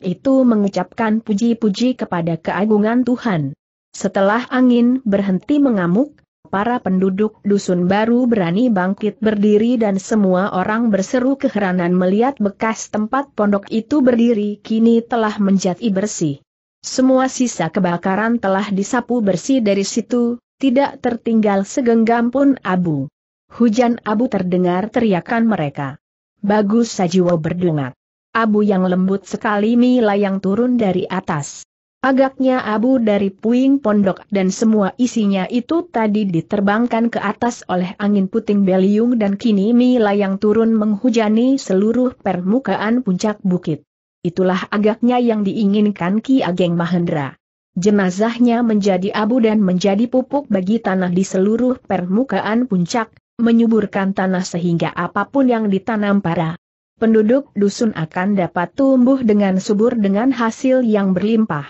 itu mengucapkan puji-puji kepada keagungan Tuhan. Setelah angin berhenti mengamuk, para penduduk dusun baru berani bangkit berdiri dan semua orang berseru keheranan melihat bekas tempat pondok itu berdiri kini telah menjadi bersih. Semua sisa kebakaran telah disapu bersih dari situ, tidak tertinggal segenggam pun abu. Hujan abu terdengar teriakan mereka. Bagus Sajiwo berdengar. Abu yang lembut sekali melayang turun dari atas. Agaknya abu dari puing pondok dan semua isinya itu tadi diterbangkan ke atas oleh angin puting beliung dan kini melayang turun menghujani seluruh permukaan puncak bukit. Itulah agaknya yang diinginkan Ki Ageng Mahendra. Jenazahnya menjadi abu dan menjadi pupuk bagi tanah di seluruh permukaan puncak, menyuburkan tanah sehingga apapun yang ditanam para penduduk dusun akan dapat tumbuh dengan subur dengan hasil yang berlimpah.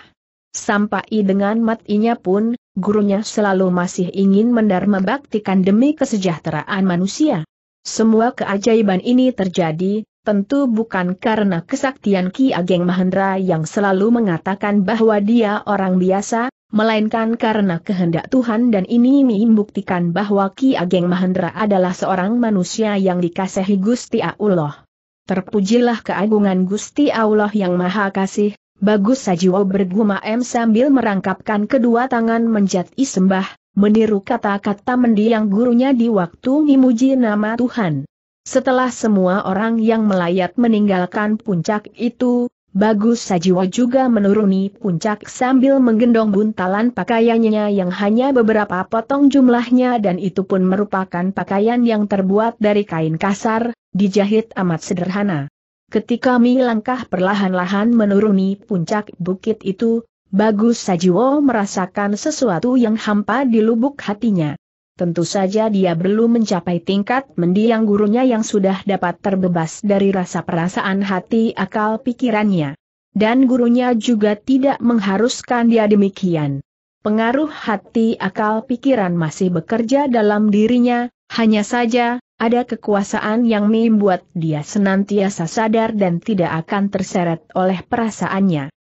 Sampai dengan matinya pun, gurunya selalu masih ingin mendarma baktikan demi kesejahteraan manusia. Semua keajaiban ini terjadi, tentu bukan karena kesaktian Ki Ageng Mahendra yang selalu mengatakan bahwa dia orang biasa, melainkan karena kehendak Tuhan dan ini membuktikan bahwa Ki Ageng Mahendra adalah seorang manusia yang dikasihi Gusti Allah. Terpujilah keagungan Gusti Allah yang Maha Kasih. Bagus Sajiwo bergumam sambil merangkapkan kedua tangan menjati sembah, meniru kata-kata mendiang gurunya di waktu memuji nama Tuhan. Setelah semua orang yang melayat meninggalkan puncak itu, Bagus Sajiwo juga menuruni puncak sambil menggendong buntalan pakaiannya yang hanya beberapa potong jumlahnya dan itu pun merupakan pakaian yang terbuat dari kain kasar, dijahit amat sederhana. Ketika Mi langkah perlahan-lahan menuruni puncak bukit itu, Bagus Sajiwo merasakan sesuatu yang hampa di lubuk hatinya. Tentu saja dia belum mencapai tingkat mendiang gurunya yang sudah dapat terbebas dari rasa perasaan hati akal pikirannya. Dan gurunya juga tidak mengharuskan dia demikian. Pengaruh hati akal pikiran masih bekerja dalam dirinya, hanya saja ada kekuasaan yang membuat dia senantiasa sadar dan tidak akan terseret oleh perasaannya.